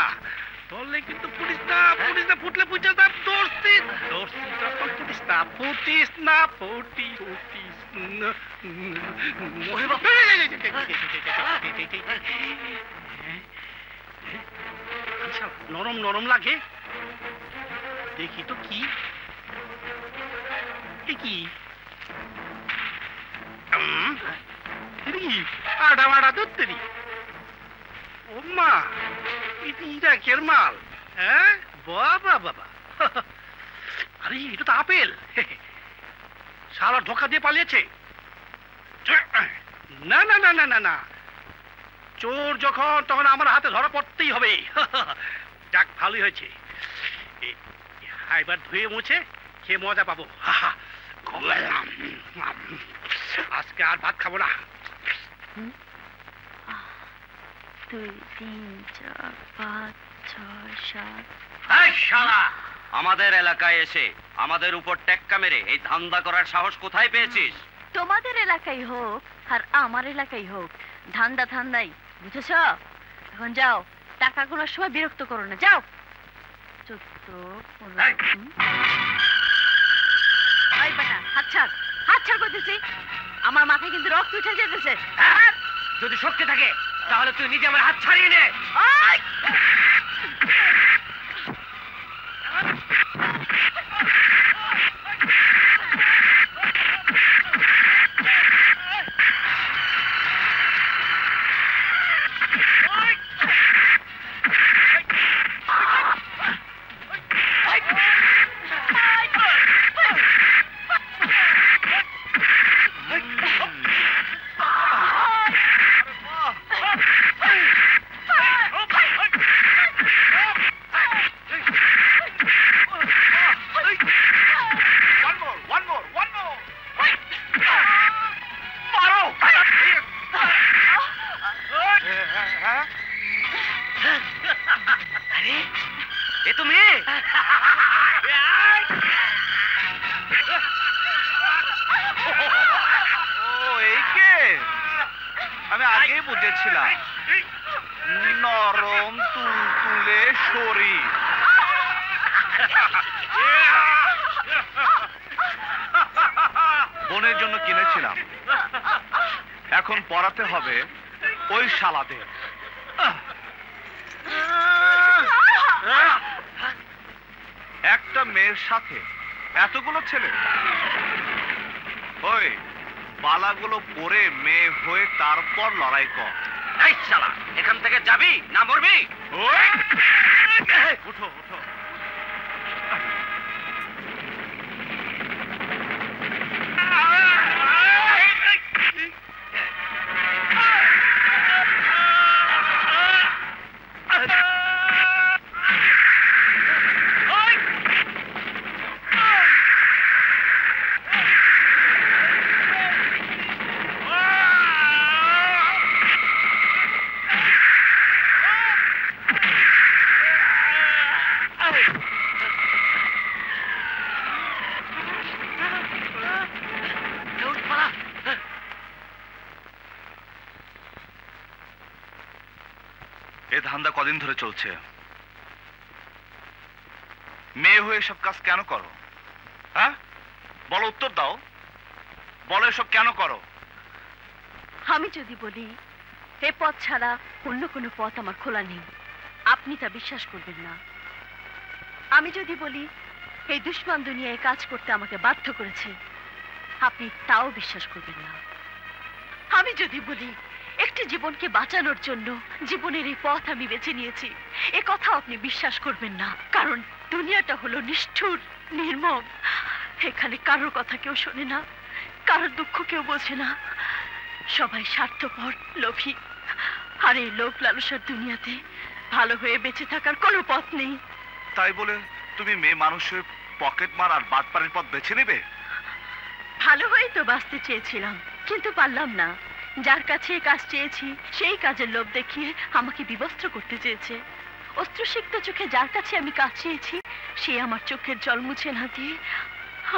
दौड़ लेकिन तो पुलिस ना, पुलिस ना फुटले पूछा था दोस्ती, दोस्ती तो अपन पुलिस ना, पुलिस ना, पुलिस ना, ओहे बाप अच्छा नरम नरम लगे देखी तो की की आड़ा वाड़ा दूतरी ओम्मा इतना केरमाल हैं बाबा बाबा अरे ये तो तापेल साला धोखा दे पाले चे ना ना ना ना ना ना চোর যখন তখন আমার হাতে ধরা পড়তেই হবে যাক ভালোই হয়েছে এবার ধুয়ে মুছে খেয়ে মজা পাবো আজকে আর ভাত খাবো না দুই তিন চার পাঁচ ছয় সাত শালা আমাদের এলাকায় এসে আমাদের উপর টেক্কা মেরে এই ধান্দা করার সাহস কোথায় পেয়েছিস তোমাদের এলাকায় হোক আর আমার এলাকায় হোক ধান্দা ধান্দাই বুঝেছ এখন যাও টাকা গোনার সময় বিরক্ত করো না যাও চুপ আই বেটা হাত ছাড় হাত ছাড় কইতেছি আমার মাথায় কিন্তু রক্ত উঠে যেতেছে যদি শক্তি থাকে তাহলে তুই নিজে আমার হাত ছাড়িয়ে নে আই दिन धरे चलते हैं। मैं हुए शब्द का स्कैनो करो, हाँ? बोलो उत्तर दाओ, बोले शब्द क्या नो करो? हमी जो दी बोली, ये पौध छाला उन्नो कुन्नो पौध तमर खुला नहीं, आपनी तभी शश कर देना। आमी जो दी बोली, ये दुश्मन दुनिया एक आज करते आमके बात तो करें ची, आपनी ताऊ भी शश कर देना। हमी जो दी बोली एक जीवन के बाँचानोर जोन्नो जीवनेर ए पथ आमी बेचे नियेछि ए कथा आपनि विश्वास करबेन ना कारण दुनियाटा हलो निष्ठुर निर्मम एखाने कारोर कथा केउ शोने ना कारोर दुःख केउ बोझे ना सबाई स्वार्थपर लोभी आर ए लोभ लालसार दुनियाते भालो हये बेचे थाकार कोनो पथ नेई ताई बोले तुमि मेये मानुषेर पकेट मार आर बादपारेर पथ बेचे नेबे भालो हये तो बाँचते चेयेछिलाम किन्तु पारलाम ना जार काछे काज चेयेछि सेई काजेर लोभ देखिए आमाके बिवस्त्र करते चेयेछे। अस्त्रसिक्त चोखे जार काछे आमि काज चेयेछि से आमार चोखेर जल मुछे ना दिये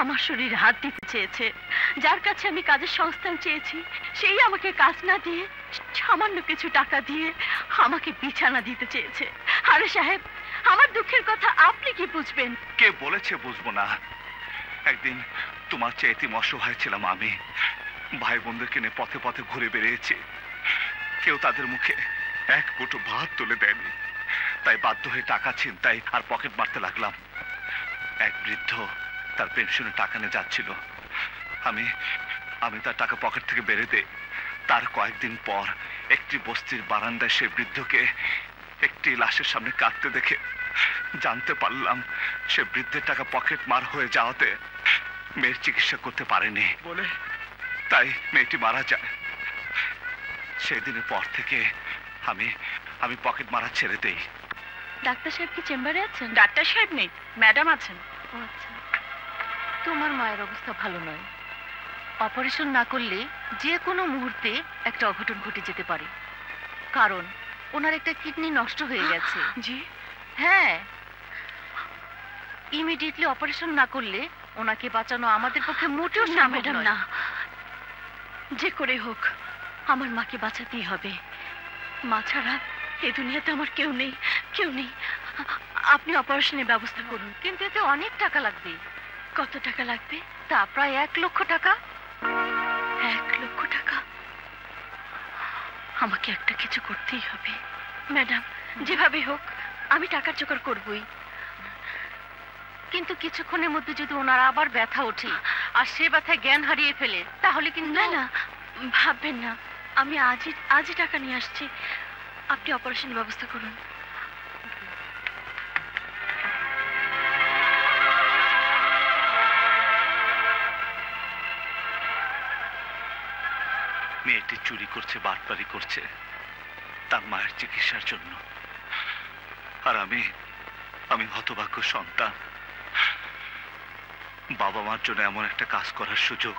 आमार शरीरे हाथ दिते चेयेछे। जार काछे आमि काजेर संस्थान चेयेछि सेई आमाके काज ना दिये सामान्य किछु टाका दिये आमाके बिछाना दिते चेयेछे। आरे साहेब आमार दुःखेर कथा आपनि कि बुझबेन? के बोलेछे बुझबो ना? एकदिन তোমার চাইতে অসহায় ছিলাম আমি। ভাই বন্ধুকে নিয়ে পথে পথে ঘুরে বেড়িয়েছি, কেউ তাদের মুখে এক মুঠো ভাত তুলে দেয়নি, তাই বাধ্য হয়ে টাকা ছিনতাই আর পকেট মারতে লাগলাম। এক বৃদ্ধ তার পেনশনে টাকা নিয়ে যাচ্ছিল, আমি আমি তার টাকা পকেট থেকে বেরিয়ে দেই। তার কয়েকদিন পর একটি বস্তির বারান্দায় সেই বৃদ্ধকে একটি লাশের সামনে কাঁদতে দেখে জানতে পারলাম সে বৃদ্ধের টাকা পকেট মার হয়ে যাওয়াতে মেয়ের চিকিৎসা করতে পারেনি বলে তাই মেয়েটি মারা যায়। সেদিনের পর থেকে আমি আমি পকেট মারা ছেড়ে দেই। ডাক্তার সাহেব কি চেম্বারে আছেন? ডাক্তার সাহেব নেই, ম্যাডাম আছেন। আচ্ছা, তোমার মায়ের অবস্থা ভালো নয়, অপারেশন না করলে যে কোনো মুহূর্তে একটা অঘটন ঘটে যেতে পারে, কারণ ওনার একটা কিডনি নষ্ট হয়ে গেছে। জি হ্যাঁ, ইমিডিয়েটলি অপারেশন না করলে ওনাকে বাঁচানো আমাদের পক্ষে মোটেও না। ম্যাডাম না, যে করে হোক আমার মাকে বাঁচাতেই হবে, মা ছাড়া এই দুনিয়াতে আমার কেউ নেই, কেউ নেই। আপনি অপারেশনের ব্যবস্থা করুন, কিন্তু এতে অনেক টাকা লাগবে। কত টাকা লাগবে? তা প্রায় এক লক্ষ টাকা। এক লক্ষ টাকা? আমাকে একটা কিছু করতেই হবে ম্যাডাম, যেভাবে হোক আমি টাকার জোগাড় করবই। কিন্তু কিছুক্ষণের মধ্যে যদি ওনার আবার ব্যথা ওঠে আর সে ব্যথায় জ্ঞান হারিয়ে ফেলে তাহলে কিন্তু? না না, ভাববেন না, আমি আজই আজই টাকা নিয়ে আসছি, আপনি অপারেশনের ব্যবস্থা করুন। মেয়েটি চুরি করছে, বাটপারি করছে তার মায়ের চিকিৎসার জন্য, আর আমি আমি হতভাগ্য সন্তান, বাবা মার জন্য এমন একটা কাজ করার সুযোগ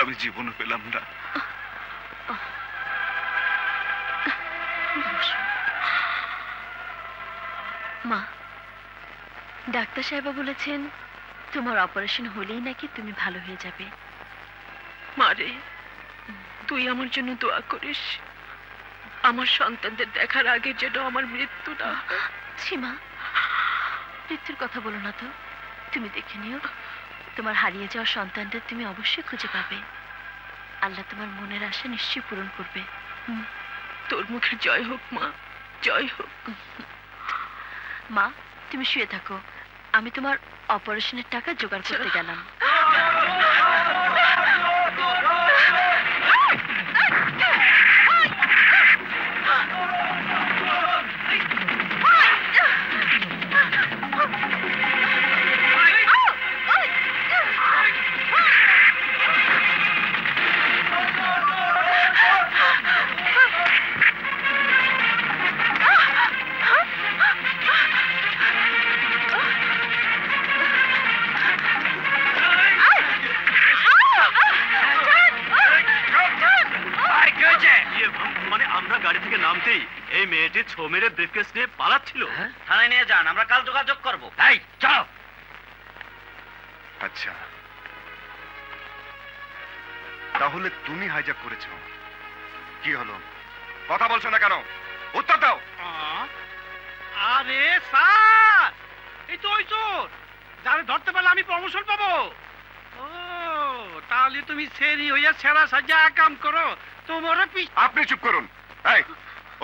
আমি জীবনে পেলাম না। মা, ডাক্তার সাহেব বলেছেন তোমার অপারেশন হলেই নাকি তুমি ভালো হয়ে যাবে। মা রে, তুই আমার জন্য দোয়া করিস, আমার সন্তানদের দেখার আগে যেন আমার মৃত্যু না। সীমা, মৃত্যুর কথা বলো না তো, তুমি দেখে নিও তোমার হারিয়ে যাওয়া সন্তানদের তুমি অবশ্যই খুঁজে পাবে, আল্লাহ তোমার মনের আশা নিশ্চয়ই পূরণ করবে। তোর মুখে জয় হোক মা, জয় হোক। মা তুমি শুয়ে থাকো, আমি তোমার অপারেশনের টাকা জোগাড় করতে গেলাম। কথা বলছো না কেন? উত্তর দাও। আরে স্যার, এই তো ওই চোর যারে ধরতে পারলে আমি প্রমোশন পাবো। ও তাহলে তুমি সেরি হইয়া সেরা সাজা কাম করো, তোমার আপনি চুপ করুন। এই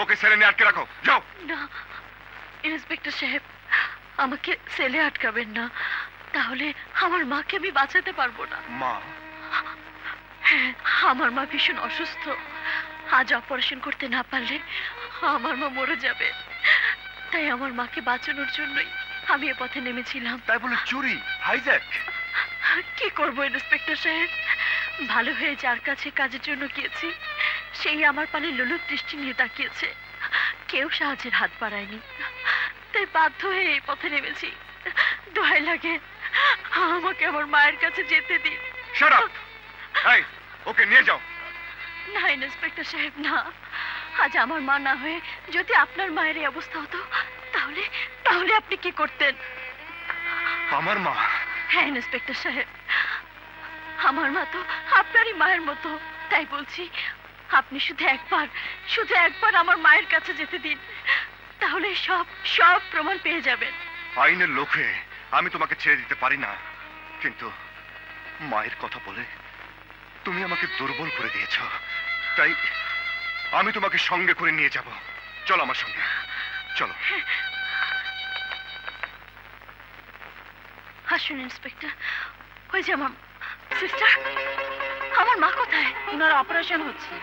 ওকে সেলে নিয়ে আটকে রাখো, যাও। না ইন্সপেক্টর সাহেব, আমাকে সেলে আটকাবেন না, তাহলে আমার মাকে আমি বাঁচাতে পারবো না। মা? হ্যাঁ, আমার মা ভীষণ অসুস্থ, আজ অপারেশন করতে না পারলে আমার মা মরে যাবে, তাই আমার মাকে বাঁচানোর জন্যই আমি এ পথে নেমেছিলাম। তাই বলে চুরি, হাইজ্যাক? কি করব ইন্সপেক্টর সাহেব, ভালো হয়ে যার কাছে কাজের জন্য গিয়েছি সেই আমার পানে লোলুপ দৃষ্টি নিয়ে তাকিয়েছে, কেউ সাহায্যের হাত বাড়ায়নি, তাই বাধ্য হয়ে এই পথে নেমেছি। দোহাই লাগে আমাকে আমার মায়ের কাছে যেতে দিন। Shut up! এই ওকে নিয়ে যাও। ना इंस्पेक्टर साहेब ना आज आमार मा ना हुए जोदि आपनार मायेर एई अवस्था हतो ताहले ताहले आपनि कि करतेन आमार मा हाँ इंस्पेक्टर साहेब आमार मा तो आपनारई मायेर मतो ताई बोलछि आपनि शुधु एकबार शुधु एकबार आमार मायेर काछे जेते दिन ताहले सब सब प्रमाण पेये जाबेन आईनेर लोके आमि तोमाके छेड़े दिते पारि ना किन्तु मायेर कथा बोले তুমি আমাকে দুর্বল করে দিয়েছো তাই আমি তোমাকে সঙ্গে করে নিয়ে যাব চল আমার সঙ্গে চলো আসুন ইন্সপেক্টর ওই যে আমার সিস্টার আমার মা কোথায় ওনার অপারেশন হচ্ছে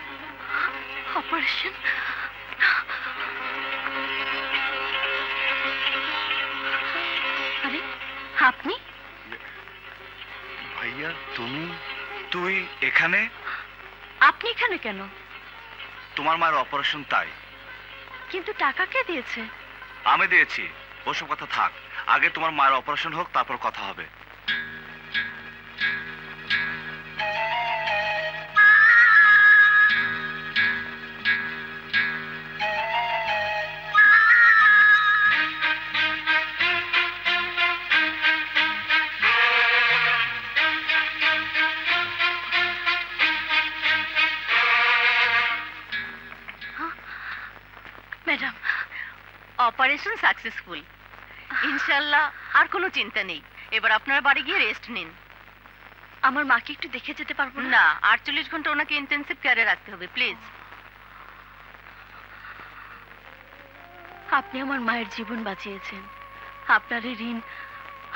অপারেশন আরে আপনি ভাইয়া তুমি তুই এখানে আপনি এখানে কেন তোমার মায়ের অপারেশন তাই কিন্তু টাকা কে দিয়েছে আমি দিয়েছি ওসব কথা থাক আগে তোমার মায়ের অপারেশন হোক তারপর কথা হবে অপারেশন সাকসেসফুল ইনশাআল্লাহ আর কোনো চিন্তা নেই এবার আপনারা বাড়ি গিয়ে রেস্ট নিন আমার মাকে একটু দেখে যেতে পারবো না আটচল্লিশ ঘন্টা ওনাকে ইনটেনসিভ কেয়ারে রাখতে হবে প্লিজ আপনি আমার মায়ের জীবন বাঁচিয়েছেন আপনার ঋণ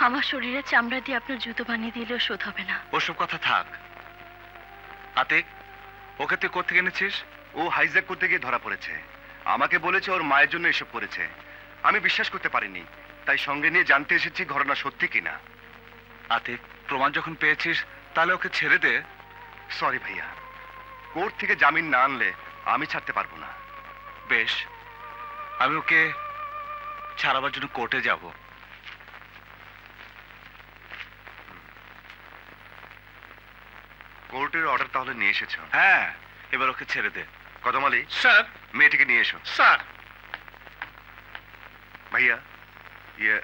আমার শরীরে চামড়া দিয়ে আপনার জুতো বানিয়ে দিলেও শোধ হবে না ওসব কথা থাক আতিক ওকে তুই কোথা থেকে এনেছিস ও হাইজ্যাক করতে গিয়ে ধরা পড়েছে আমাকে বলেছে ওর মায়ের জন্য এসব করেছে আমি বিশ্বাস করতে পারিনি তাই সঙ্গে নিয়ে জানতে এসেছি ঘটনা সত্যি কিনা আতিক প্রমাণ যখন পেয়েছিস তাহলে ওকে ছেড়ে দে সরি ভাইয়া কোর্ট থেকে জামিন না আনলে আমি ছাড়তে পারবো না বেশ আমি ওকে ছাড়াবার জন্য কোর্টে যাব কোর্টের অর্ডার তাহলে নিয়ে এসেছো হ্যাঁ এবার ওকে ছেড়ে দে কদমালি স্যার মেয়েটিকে নিয়ে এসো স্যার ভাইয়া ইয়ে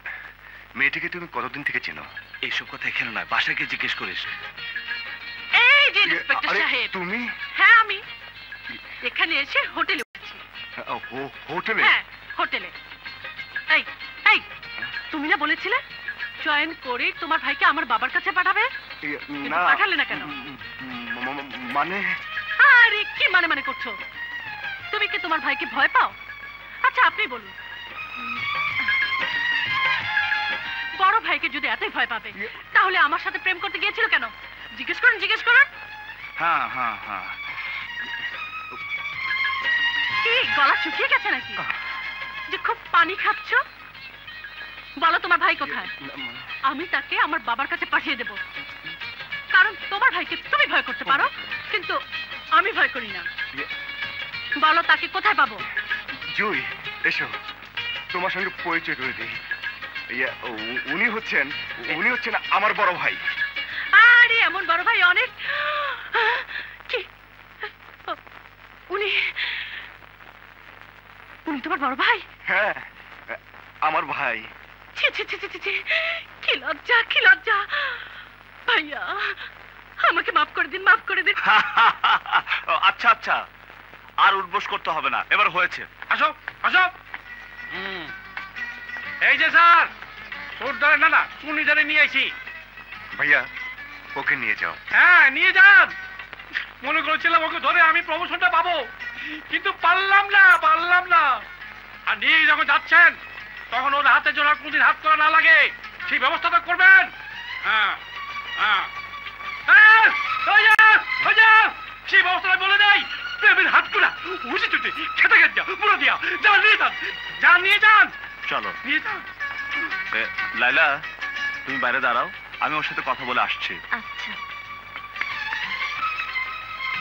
মেয়েটিকে তুমি কতদিন থেকে চেনো এইসব কথা এখানে নয় বাসায় গিয়ে জিজ্ঞেস করিস এই যে ইন্সপেক্টর সাহেব তুমি হ্যাঁ আমি এখানে এসে হোটেলে উঠছি ও হোটেলে হ্যাঁ হোটেলে এই এই তুমি না বলেছিলে জয়েন করে তোমার ভাইকে আমার বাবার কাছে পাঠাবে না পাঠালে না কেন মানে আরে কি মানে মানে করছো তুমি কি তোমার ভাইকে ভয় পাও আচ্ছা আপনি বলুন বড় ভাইকে যদি এতই ভয় পাবে তাহলে আমার সাথে প্রেম করতে গিয়েছিল কেন জিজ্ঞেস করুন জিজ্ঞেস করুন হ্যাঁ হ্যাঁ হ্যাঁ কি গলা শুকিয়ে গেছে নাকি যে খুব পানি খাচ্ছো বলো তোমার ভাই কোথায় আমি তাকে আমার বাবার কাছে পাঠিয়ে দেব কারণ তোমার ভাইকে তুমি ভয় করতে পারো কিন্তু আমি ভয় করি না বলো তাকে কোথায় পাবো জুই এসো তোমার সঙ্গে পরিচয় করে দিই উনি হচ্ছেন উনি হচ্ছেন আমার বড় ভাই আরে এমন বড় ভাই অনেক কি উনি উনি তোমার বড় ভাই হ্যাঁ আমার ভাই ছি ছি ছি ছি কি লজ্জা কি লজ্জা ভাইয়া আমাকে মাফ করে দিন মাফ করে দিন আচ্ছা আচ্ছা আর উঠবস করতে হবে না এবার হয়েছে আসো আসো হুম এই যে স্যার তোর ধরে না না তুমি ধরে নিয়ে আসি ভাইয়া ওকে নিয়ে যাও হ্যাঁ নিয়ে যান মনে করেছিলাম ওকে ধরে আমি প্রমোশনটা পাবো কিন্তু পারলাম না পারলাম না আর নিয়ে যখন যাচ্ছেন তখন ওর হাতে জোড়া কোনদিন হাত করা না লাগে সেই ব্যবস্থাটা করবেন হ্যাঁ হ্যাঁ সেই ব্যবস্থাটা বলে দেয় প্রেমের হাতগুলা উঠে চুটে খেতে খেতে যা পুরো দিয়া যা নিয়ে যান যা নিয়ে যান চলো নিয়ে যান লাইলা তুমি বাইরে দাঁড়াও আমি ওর সাথে কথা বলে আসছি আচ্ছা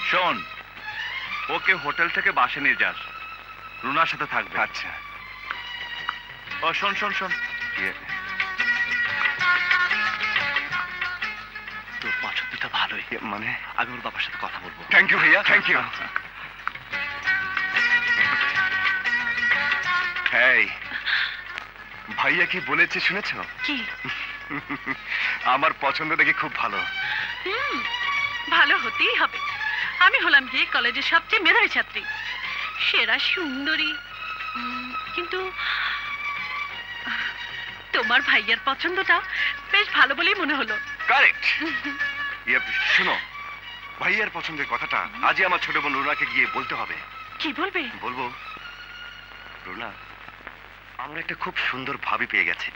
শোন ওকে হোটেল থেকে বাসে নিয়ে যাস রুনার সাথে থাকবে আচ্ছা ও শোন শোন শোন তোর পছন্দটা ভালোই माने आमी और बापार साथे कथा बोलबो। थैंक यू भैया, थैंक यू। এই ভাইয়া কি বলেছে শুনেছো? কি? আমার পছন্দ দেখে খুব ভালো। হুম ভালো হতেই হবে। আমি হলাম এই কলেজের সবচেয়ে মেধাবী ছাত্রী, সেরা সুন্দরী। কিন্তু তোমার ভাইয়ার পছন্দটা বেশ ভালো বলেই মনে হলো। কারেক্ট। ইয়া শুনো, ভাইয়ার পছন্দের কথাটা আজই আমার ছোট বোন রুনাকে গিয়ে বলতে হবে। কি বলবে? বলবো রুনা আমরা একটা খুব সুন্দর ভাবি পেয়ে গেছি।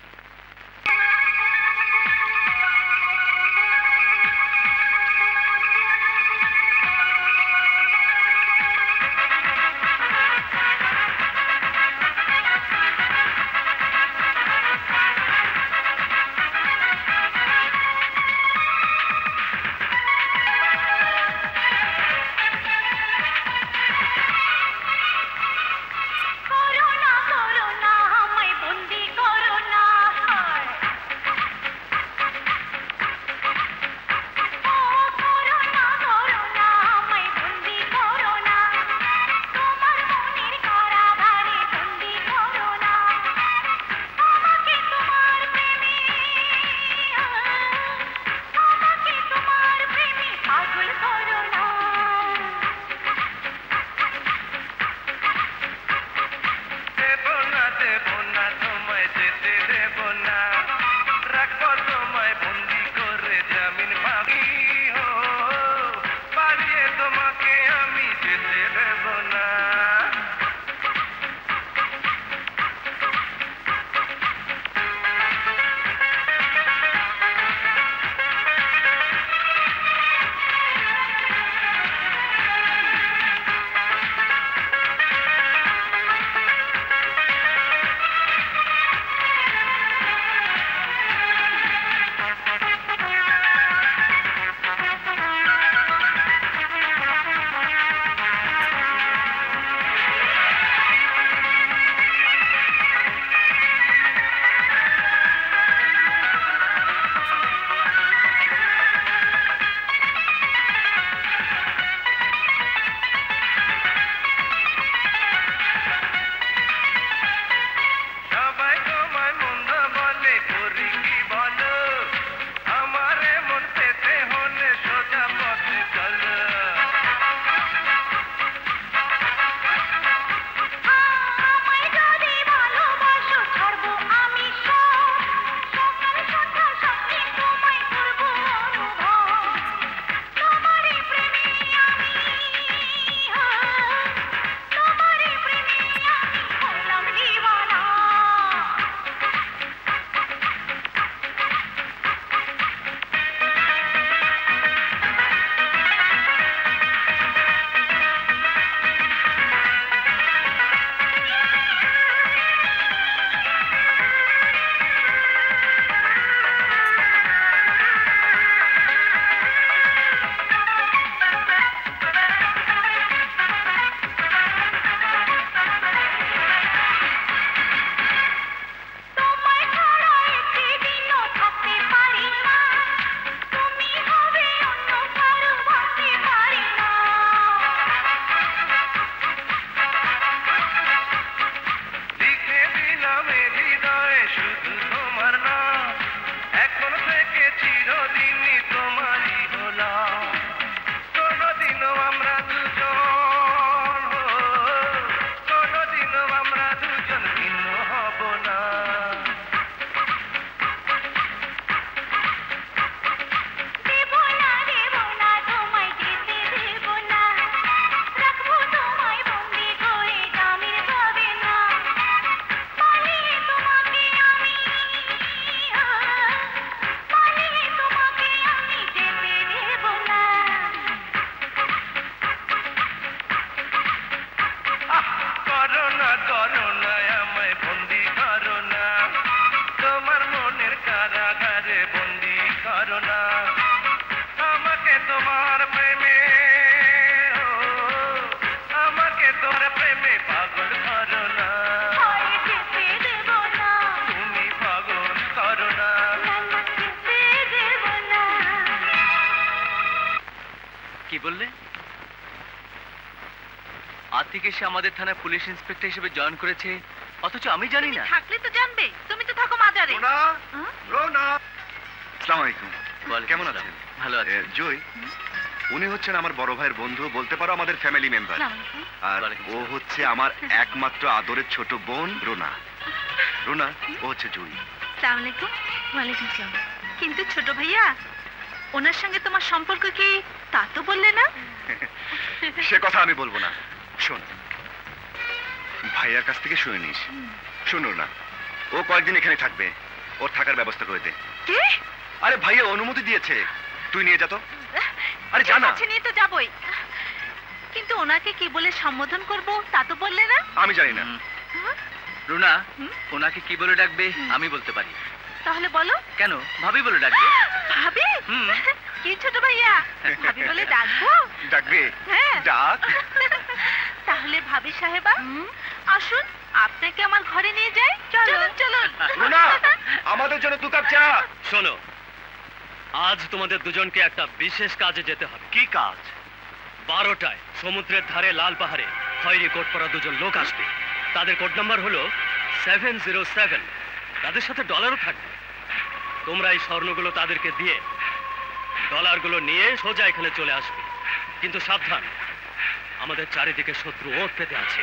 বললে? আজ থেকে সে আমাদের থানায় পুলিশ ইন্সপেক্টর হিসেবে জয়েন করেছে, অথচ আমি জানি না। থাকলে তো জানবে, তুমি তো থাকো মাজারে। রোনা, রোনা। আসসালামু আলাইকুম। কেমন আছেন? ভালো আছি। জয়, উনি হচ্ছেন আমার বড় ভাইয়ের বন্ধু, বলতে পারো আমাদের ফ্যামিলি মেম্বার। আর ও হচ্ছে আমার একমাত্র আদরের ছোট বোন রোনা। রোনা, ও হচ্ছে জয়। আসসালামু আলাইকুম। ওয়ালাইকুম আসসালাম। কিন্তু ছোট ভাইয়া, ওনার সঙ্গে তোমার সম্পর্ক কি তা তো বললে না? সে কথা আমি বলবো না। শোন, ভাইয়ার কাছ থেকে শুনে নিস। শোনো না, ও কয়েকদিন এখানে থাকবে, ওর থাকার ব্যবস্থা করে দে। কি? আরে ভাইয়া অনুমতি দিয়েছে, তুই নিয়ে যা তো। আরে জানা আছে, নিয়ে তো যাবই, কিন্তু ওনাকে কি বলে সম্বোধন করব তা তো বললে না। আমি জানি না রুনা, ওনাকে কি বলে ডাকবে আমি বলতে পারি। তাহলে বলো। কেন, ভাবি বলে ডাকবে। ভাবি? হুম। কি ছোট ভাইয়া, ভাবি বলে ডাকবো? ডাকবে, ডাক। তাহলে ভাবি সাহেবা আসুন, আপনাকে আমার ঘরে নিয়ে যাই। চলুন চলুন। রুনা, আমাদের জন্য দু কাপ চা। শোনো, আজ তোমাদের দুজনকে একটা বিশেষ কাজে যেতে হবে। কি কাজ? বারোটায় সমুদ্রের ধারে লাল পাহাড়ে খয়েরি কোট পরা দুজন লোক আসবে। তাদের কোড নাম্বার হলো সেভেন জিরো সেভেন। তাদের সাথে ডলারও থাকবে। তোমরা এই স্বর্ণগুলো তাদেরকে দিয়ে ডলারগুলো নিয়ে সোজা এখানে চলে আসবে। কিন্তু সাবধান, আমাদের চারিদিকে শত্রু ওত পেতে আছে।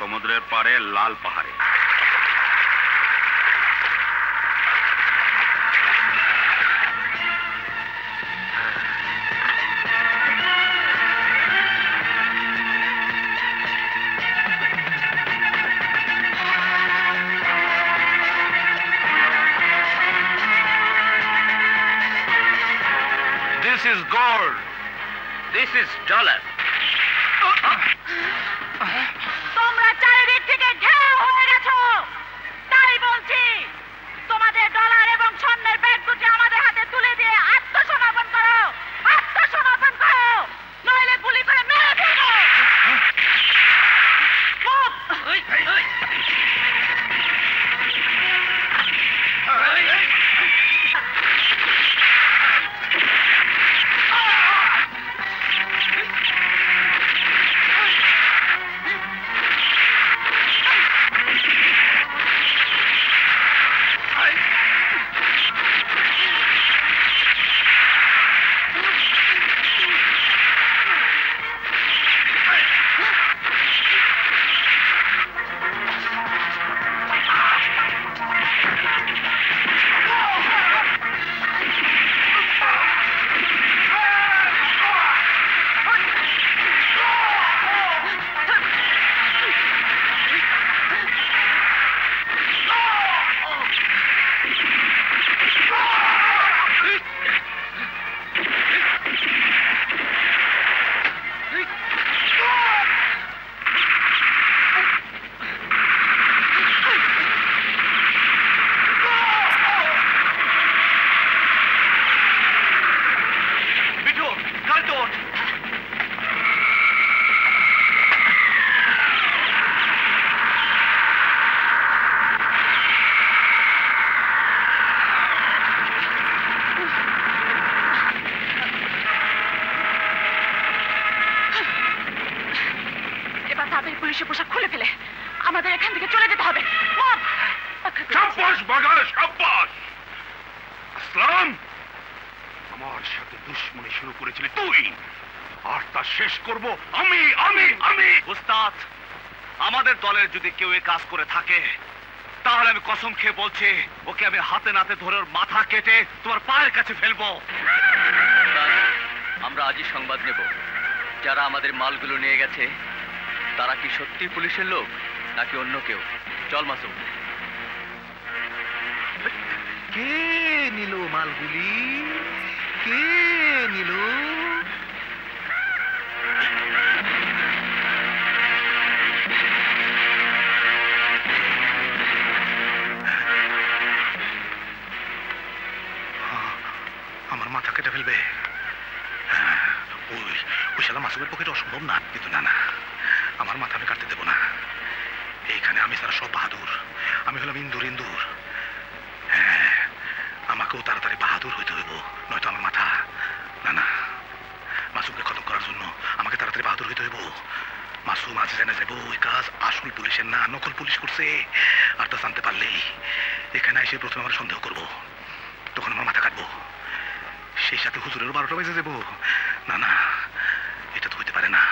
সমুদ্রের পারে লাল পাহাড়ে। This is gold. This is dollar. তোমরা চারিদিক থেকে ঘেরাও হয়ে গেছো, তাই বলছি তোমাদের ডলার এবং স্বর্ণের ব্যাগ দুটি আমাদের হাতে তুলে দিয়ে আত্মসমর্পণ করো। আত্মসমর্পণ করো, নইলে গুলি করে মেরে ফেলবো। আমরা আজই সংবাদ নেব, যারা আমাদের মালগুলো নিয়ে গেছে তারা কি সত্যি পুলিশের লোক নাকি অন্য কেউ। চল মাসুম। কে নিল মালগুলি, কে নিল? মাসুমের পক্ষে অসম্ভব না, কিন্তু না না আমার মাথা আমি কাটতে দেবো না। এইখানে আমি ছাড়া সব বাহাদুর, আমি হলাম ইন্দুর ইন্দুর। হ্যাঁ আমাকেও তাড়াতাড়ি বাহাদুর হইতে হইব, নয়তো আমার মাথা। না না মাসুমকে খতম করার জন্য আমাকে তাড়াতাড়ি বাহাদুর হইতে হইব। মাসুম আজ জানা যাবো ওই কাজ আসল পুলিশের না নকল পুলিশ করছে, আর তা জানতে পারলেই এখানে এসে প্রথমে আমরা সন্দেহ করবো, তখন আমার মাথা কাটবো, সেই সাথে হুজুরেরও বারোটা বেজে যাবো। না না এটা তো হইতে পারে না।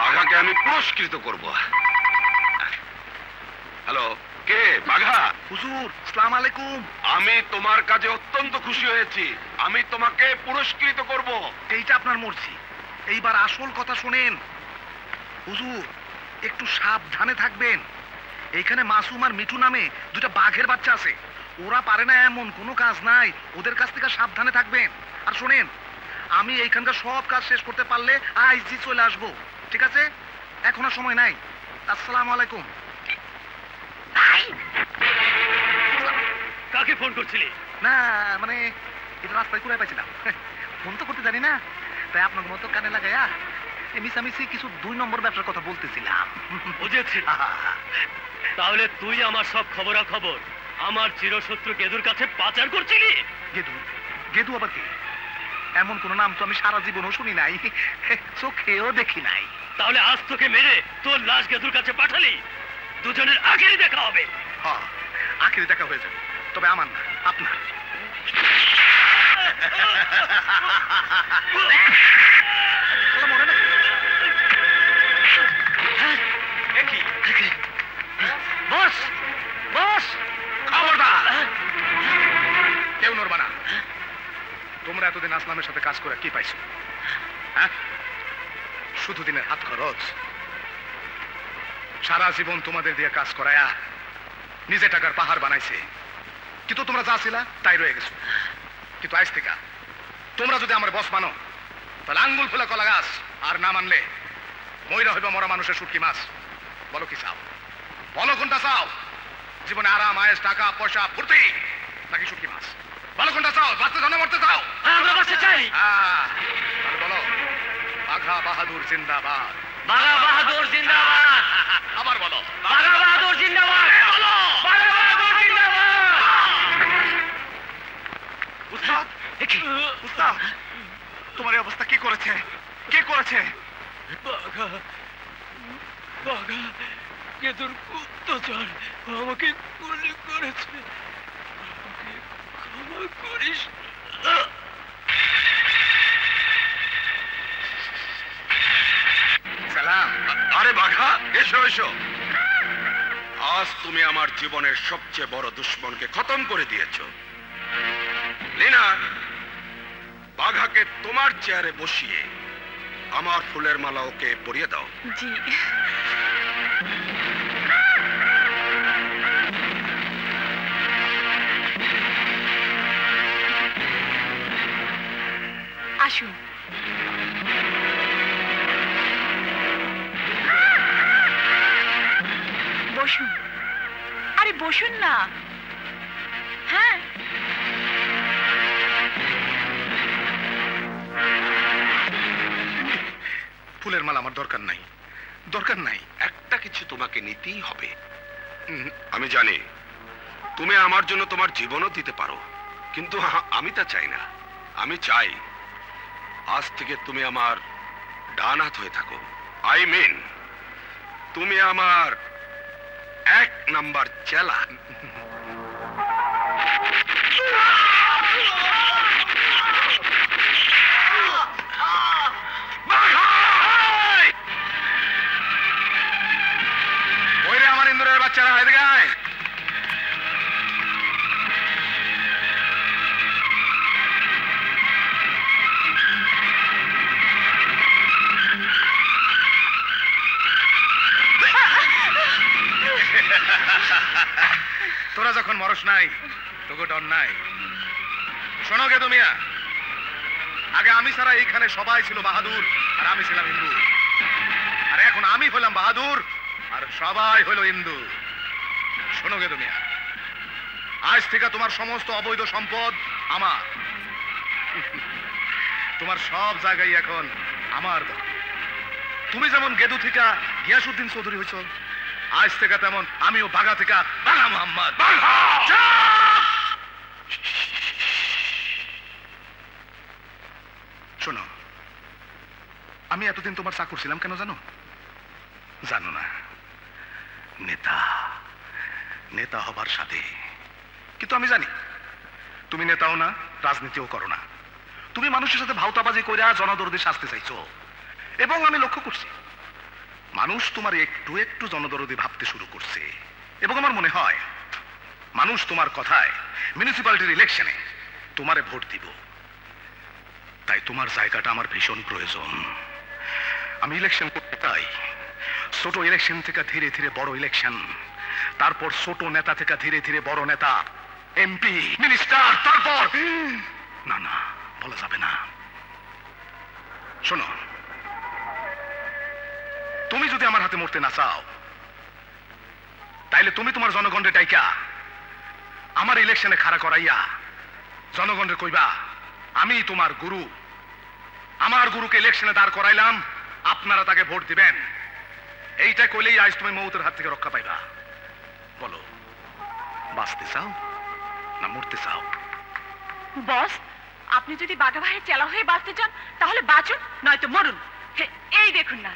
বাঘাকে আমি পুরস্কৃত করবো। হ্যালো, কে বাঘা? হুজুর আসসালামু আলাইকুম। আমি তোমার কাজে অত্যন্ত খুশি হয়েছি, আমি তোমাকে পুরস্কৃত করব। এইটা আপনার মর্জি, এইবার আসল কথা শুনেন। হুজুর একটু সাবধানে থাকবেন, এইখানে মাসুম আর মিঠু নামে দুটা বাঘের বাচ্চা আছে, ওরা পারে না এমন কোনো কাজ নাই, ওদের কাছ থেকে সাবধানে থাকবেন। আর শুনেন, আমি এইখানকার সব কাজ শেষ করতে পারলে আইজি চলে আসবো, ঠিক আছে? এখন আর সময় নাই। আসসালামু আলাইকুম। কাকে ফোন করছিলি? না মানে এটা রাস্তায় কুড়াই পাইছিলাম, ফোন তো করতে জানি না, তাই আপনার মতো কানে লাগাইয়া মিশামিশি কিছু দুই নম্বর ব্যবসার কথা বলতেছিলাম। বুঝেছি, তাহলে তুই আমার সব খবরাখবর আমার চিরশত্রু গেদুর কাছে পাচার করছিলি? গেদু? গেদু আবার কে? এমন কোন নাম তো আমি সারা জীবনও শুনি নাই, চোখেও দেখি নাই। তাহলে আজ তোকে মেরে তোর লাশ গেদুর কাছে পাঠালি, দুজনের আখেরি দেখা হবে। হ্যাঁ আখেরি দেখা হয়ে যাবে, তবে আমার না, আপনার। মনে না বস বস খবরদার কেউ নড়বা না। তোমরা এতদিন আসলামের সাথে কাজ করে কি পাইছো? হ্যাঁ শুধু দিনের হাত খরচ, সারা জীবন তোমাদের দিয়ে কাজ করায়া নিজে টাকার পাহাড় বানাইছে, কিন্তু তোমরা যা ছিলা তাই রয়ে গেছো। কিন্তু আজ থেকে তোমরা যদি আমার বস মানো তাহলে আঙ্গুল ফুলে কলা গাছ, আর না মানলে ময়রা হইবা মরা মানুষের শুটকি মাছ। বলো কি চাও, বলো কোনটা চাও? জীবনে আরাম আয়েস টাকা পয়সা ফুর্তি নাকি শুটকি মাছ? বলো কোনটা চাও, বাঁচতে চাও না মরতে চাও? আমরা বাঁচতে চাই। হ্যাঁ তাহলে বলো, বাঘা বাহাদুর জিন্দাবাদ। বাঘা বাহাদুর জিন্দাবাদ। আবার বলো, বাঘা বাহাদুর জিন্দাবাদ। বলো, বাঘা বাহাদুর জিন্দাবাদ। উস্তাদ, দেখি উস্তাদ তোমার এই অবস্থা কি করেছে? কে করেছে? বাঘা, বাঘা গেদুর গুপ্তচর আমাকে গুলি করেছে, আমাকে ক্ষমা করিস। সালাম। আরে বাঘা এসো এসো, আজ তুমি আমার জীবনের সবচেয়ে বড় দুশ্মনকে খতম করে দিয়েছ। লীনা, বাঘাকে তোমার চেয়ারে বসিয়ে আমার ফুলের মালা ওকে পরিয়ে দাও। জি। আসুন। বসুন। আরে বসুন না। হ্যাঁ ফুলের মালা আমার দরকার নাই, দরকার নাই। একটা কিছু তোমাকে নিতেই হবে। আমি জানি তুমি আমার জন্য তোমার জীবনও দিতে পারো, কিন্তু আমি তা চাই না। আমি চাই আজ থেকে তুমি আমার ডান হাত হয়ে থাকো। আই মিন তুমি আমার এক নাম্বার চেলা। আমার ইন্দুরের বাচ্চারা এদিকে আয়। তোরা যখন মরস নাই তোকে ডর নাই। শোনো গে দুনিয়া, আগে আমি ছাড়া এইখানে সবাই ছিল বাহাদুর, আর আমি ছিলাম ইন্দুর। আর এখন আমি হলাম বাহাদুর, আর সবাই হলো ইন্দুর। শোনো গে দুনিয়া, আজ থেকে তোমার সমস্ত অবৈধ সম্পদ আমার, तुम्हार सब जगह एखन आमार दखल तुम जेमन गेदू थेके गियासुद्दीन चौधुरी हयेछो आज थेके तेमन आमिओ बागा थेके बागा मोहम्मद बागा शोनो आमी एतदिन तुम्हार चाकर छिलाम केन जानो जानो ना नेता नेता हबार साथे किन्तु आमी जानी तुमी नेताओ ना राजनीतिओ करो ना तुमी मानुषेर साथे भावताबाजी कइरा जनदरदी शास्ति चाइछो এবং আমি লক্ষ্য করছি মানুষ তোমার একটু একটু জনদরদি ভাবতে শুরু করছে এবং আমার মনে হয় মানুষ তোমার কথায় মিউনিসিপ্যালিটির ইলেকশনে তোমারে ভোট দিব তাই তোমার জায়গাটা আমার ভীষণ প্রয়োজন আমি ইলেকশন করতে চাই ছোট ইলেকশন থেকে ধীরে ধীরে বড় ইলেকশন তারপর ছোট নেতা থেকে ধীরে ধীরে বড় নেতা এমপি মিনিস্টার তারপর না না বলা যাবে না শোনো তুমি যদি আমার হাতে মরতে না চাও তাইলে তুমি তোমার জনগণকে ডাইকা আমার ইলেকশনে খাড়া করাইয়া জনগণকে কইবা আমি তোমার গুরু আমার গুরুকে ইলেকশনে দাঁড় করাইলাম আপনারা তাকে ভোট দিবেন এইটা কইলেই আজ তুমি মওতের হাত থেকে রক্ষা পাইবা বলো বাঁচতে চাও না মরতে চাও বস আপনি যদি বাঘা ভাইয়ের চেলা হয়ে বাঁচতে চান তাহলে বাঁচুন নয়তো মরুন এই দেখুন না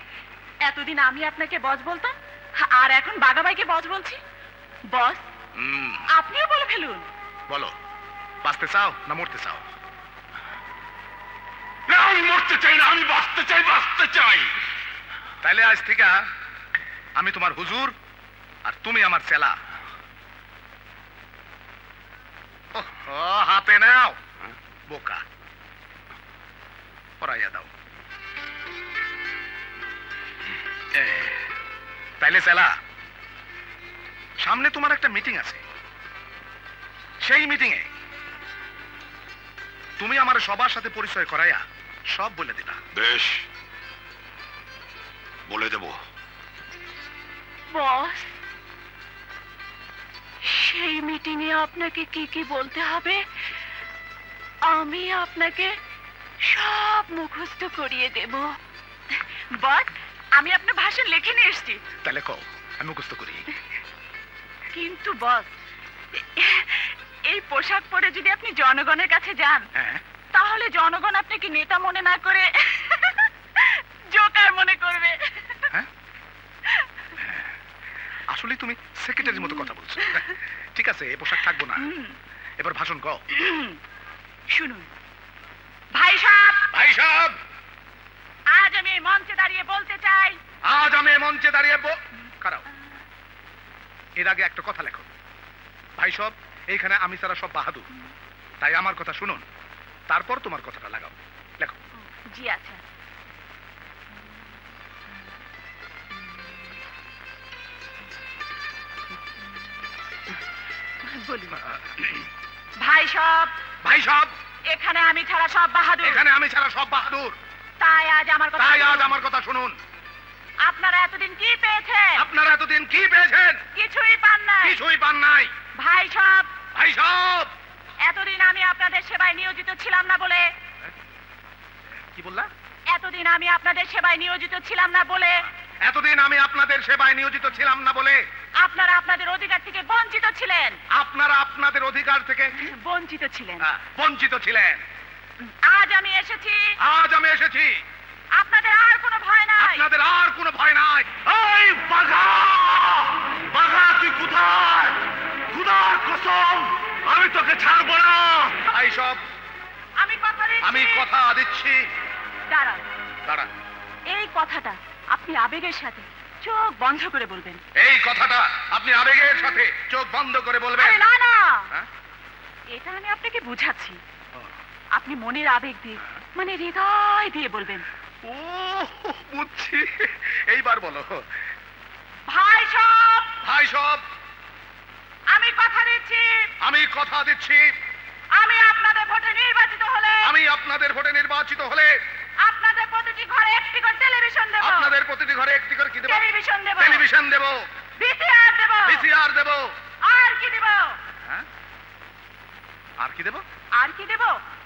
এতদিন আমি আপনাকে বস বলতাম আর এখন বাঘা ভাইকে বস বলছি বস আপনিও বলে ফেলুন বলো বাঁচতে চাও না মরতে চাও না আমি মরতে চাই না আমি বাঁচতে চাই বাঁচতে চাই তাহলে আজ থেকে আমি তোমার হুজুর আর তুমি আমার চেলা হাতে নাও বোকা পরাইয়া দাও पहले चला सामने तुम्हारा एक मीटिंग आई मीटिंग तुम्हें हमारे सवार साथे परिचय कराया सब बोले दिला बेश बोले देबो बॉस शेही मीटिंग में आपने के की की बोलते हबे आमी आपने के सब मुखस्त करिए देबो बट আমি আপনার ভাষণ লিখে নিয়ে এসেছি তাহলে কও আমি মুখস্থ করি কিন্তু বস এই পোশাক পরে যদি আপনি জনগণের কাছে যান তাহলে জনগণ আপনাকে নেতা মনে না করে জোকার মনে করবে আসলে তুমি সেক্রেটারির মতো কথা বলছো ঠিক আছে এই পোশাক থাকবো না এবার ভাষণ কও শুনুন ভাই সাহেব ভাই সাহেব आज हमें मंच दाड़िए बोलते चाई आज हमें मंच दाड़िए बो कराओ এর আগে একটা কথা লেখো ভাই সব এইখানে আমি সারা সব বাহাদুর তাই আমার কথা শুনুন তারপর তোমার কথাটা লাগাও লেখো জি আচ্ছা বলি ভাই সব ভাই সব এখানে আমি ছাড়া সব বাহাদুর এখানে আমি ছাড়া সব বাহাদুর তাই আজ আমার কথা তাই আজ আমার কথা শুনুন আপনারা এতদিন কি পেয়েছেন আপনারা এতদিন কি পেয়েছেন কিছুই পান নাই কিছুই পান নাই ভাই সাহেব ভাই সাহেব এতদিন আমি আপনাদের সেবায় নিয়োজিত ছিলাম না বলে কি বললা এতদিন আমি আপনাদের সেবায় নিয়োজিত ছিলাম না বলে এতদিন আমি আপনাদের সেবায় নিয়োজিত ছিলাম না বলে আপনারা আপনাদের অধিকার থেকে বঞ্চিত ছিলেন আপনারা আপনাদের অধিকার থেকে বঞ্চিত ছিলেন বঞ্চিত ছিলেন आज हमें এসেছি आज हमें এসেছি আপনাদের আর কোনো ভয় নাই আপনাদের আর কোনো ভয় নাই এই বাঘা বাঘা তুই কোথায় খোদার কসম আমি তোকে ছাড়ব না এই সব আমি কথা দিচ্ছি আমি কথা দিচ্ছি দাঁড়া দাঁড়া এই কথাটা আপনি আবেগের সাথে চোখ বন্ধ করে বলবেন এই কথাটা আপনি আবেগের সাথে চোখ বন্ধ করে বলবেন আরে না না এটা আমি আপনাকে বুঝাচ্ছি আপনি মনের আবেগ দিয়ে মানে হৃদয় দিয়ে বলবেন ও বুঝছি এইবার বলো ভাই সব ভাই সব আমি কথা দিচ্ছি আমি কথা দিচ্ছি আমি আপনাদের ভোটে নির্বাচিত হলে আমি আপনাদের ভোটে নির্বাচিত হলে আপনাদের প্রতিটি ঘরে একটি করে টেলিভিশন দেব আপনাদের প্রতিটি ঘরে একটি করে কি দেব টেলিভিশন দেব টেলিভিশন দেব ভিসিআর দেব ভিসিআর দেব আর কি দেব হ্যাঁ আর কি দেব আর কি দেব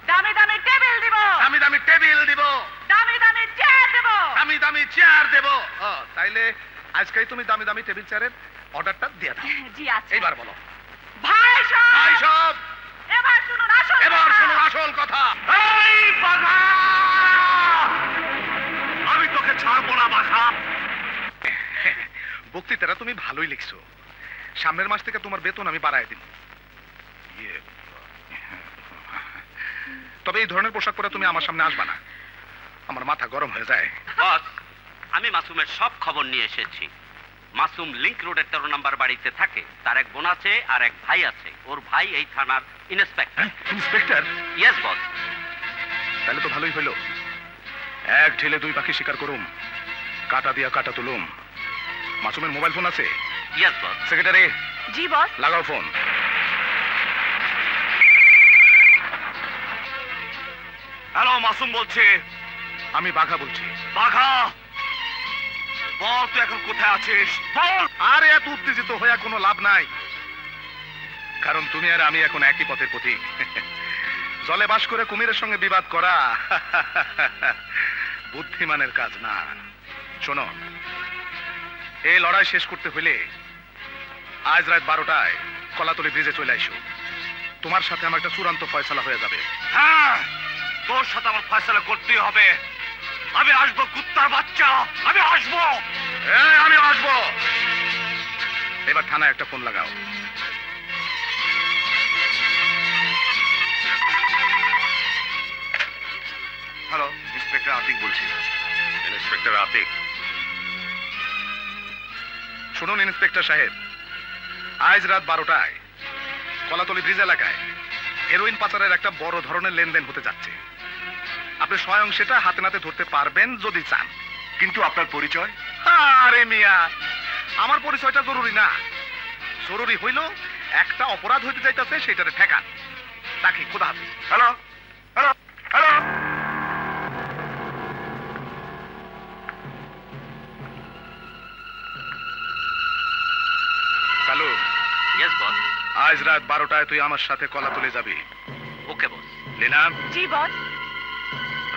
दामी दामी टेबिल दिबो दामी दामी टेबिल दिबो दामी दामी चेयर दिबो दामी दामी चेयर दिबो हां তাইলে আজকেই তুমি দামি দামি টেবিল চেয়ারের অর্ডারটা দিয়া দাও জি আচ্ছা এইবার বলো ভাই সাহেব ভাই সাহেব এবার শুনুন আসল এবার শুনুন আসল কথা এই বাঘা আমি তোকে ছাড়বো না বাঘা বক্তৃতাটা তুমি ভালোই লিখছো সামনের মাস থেকে তোমার বেতন আমি বাড়ায় দিব তবে এই ধরনের পোশাক পরে তুমি আমার সামনে আসবে না আমার মাথা গরম হয়ে যায় বস আমি মাসুমের সব খবর নিয়ে এসেছি মাসুম লিংক রোডের তেরো নম্বর বাড়িতে থাকে তার এক বোন আছে আর এক ভাই আছে ওর ভাই এই থানার ইন্সপেক্টর ইন্সপেক্টর यस বস তাহলে তো ভালোই হলো এক ঢিলে দুই পাখি শিকার করুম কাটা দিয়া কাটা তুলুম মাসুমের মোবাইল ফোন আছে यस বস সেক্রেটারি জি বস লাগাও ফোন हेलो मासूम बोलछे आमी बाघा बोलछी बाघा बोल तू এখন কোথায় আছিস বল আরে এত উত্তেজিত হয়ে কোনো লাভ নাই কারণ তুমি আর আমি এখন একই পথের পথিক জলে বাস করে কুমিরের সঙ্গে বিবাদ করা বুদ্ধিমানের কাজ না শোনো এই লড়াই শেষ করতে হইলে আজ রাত বারোটায় কলাতলি ব্রিজে চলে আইসো তোমার সাথে আমার একটা চূড়ান্ত ফয়সালা হয়ে যাবে হ্যাঁ তোর সাথে আমার ফয়সালা করতেই হবে আমি আসবো কুত্তার বাচ্চা আমি আসবো এই আমি আসবো এবার থানায় একটা ফোন লাগাও হ্যালো ইন্সপেক্টর আতিক বলছি ইন্সপেক্টর আতিক শুনুন ইন্সপেক্টর সাহেব আজ রাত বারোটায় কলাতলি ব্রিজ এলাকায় হেরোইন পাচারের একটা বড় ধরনের লেনদেন হতে যাচ্ছে আপনি স্বয়ং সেটা হাতে নাতে ধরতে পারবেন যদি চান কিন্তু আপনার পরিচয় আরে মিয়া আমার পরিচয়টা জরুরি না জরুরি হইল একটা অপরাধ হতে যাইতাছে সেটারে ঠেকান রাখি খোদা হাফেজ hello hello hello hello yes boss আজ রাত বারোটায় তুই আমার সাথে কলাতলে যাবি ওকে বস লীনা জি বস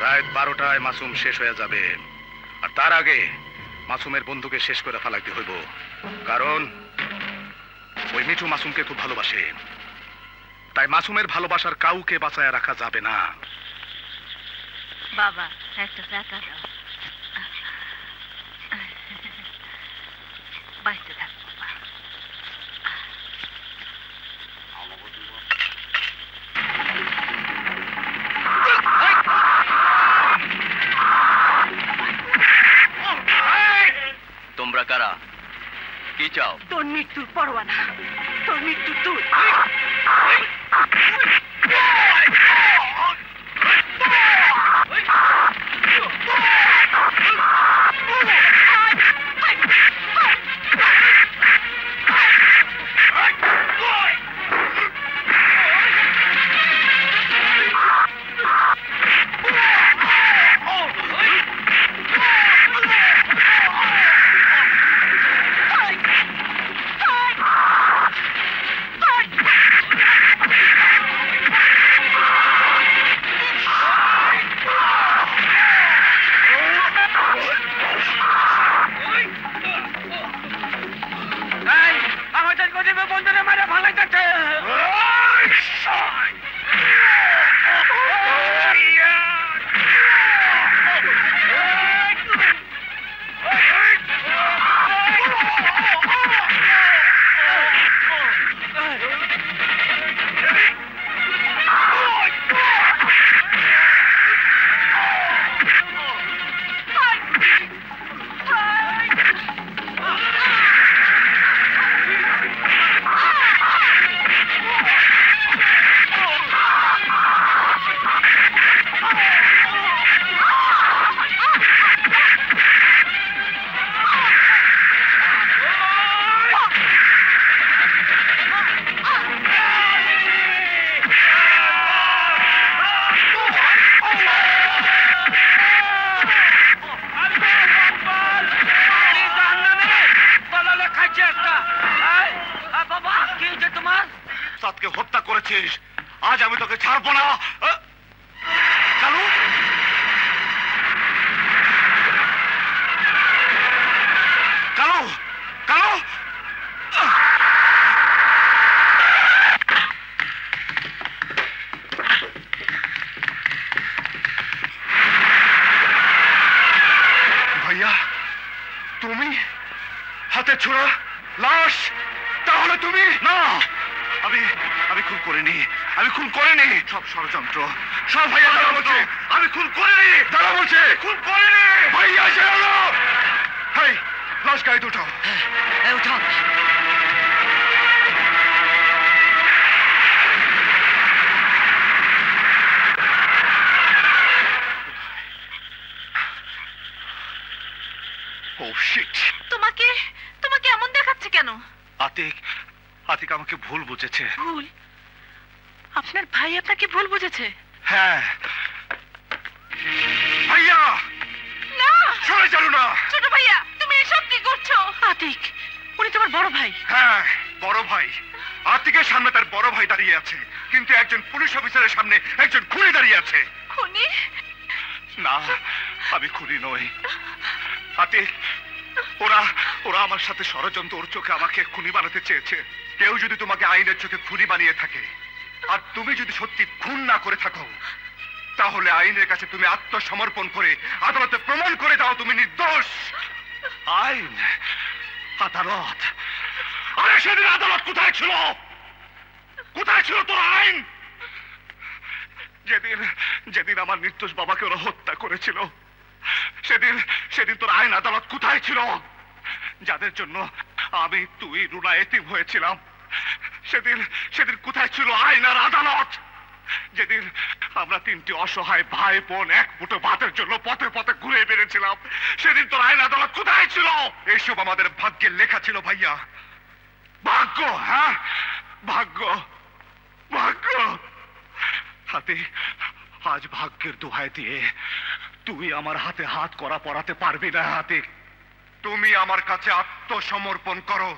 রাত বারোটায় মাসুম শেষ হয়ে যাবে আর তার আগে মাসুমের বন্ধুকে শেষ করে ফেলাতে হইব কারণ ওই মিঠু মাসুমকে খুব ভালোবাসে তাই মাসুমের ভালোবাসার কাউকে বাঁচায় রাখা যাবে না বাবা একটা টাকা দাও বাইতে থাক কারা কি চাও তোর মৃত্যুর পরোয়ানা তোর মৃত্যু তুই हत्या कर आज हमें तक तो छाड़ब ना आत्मसमर्पण करो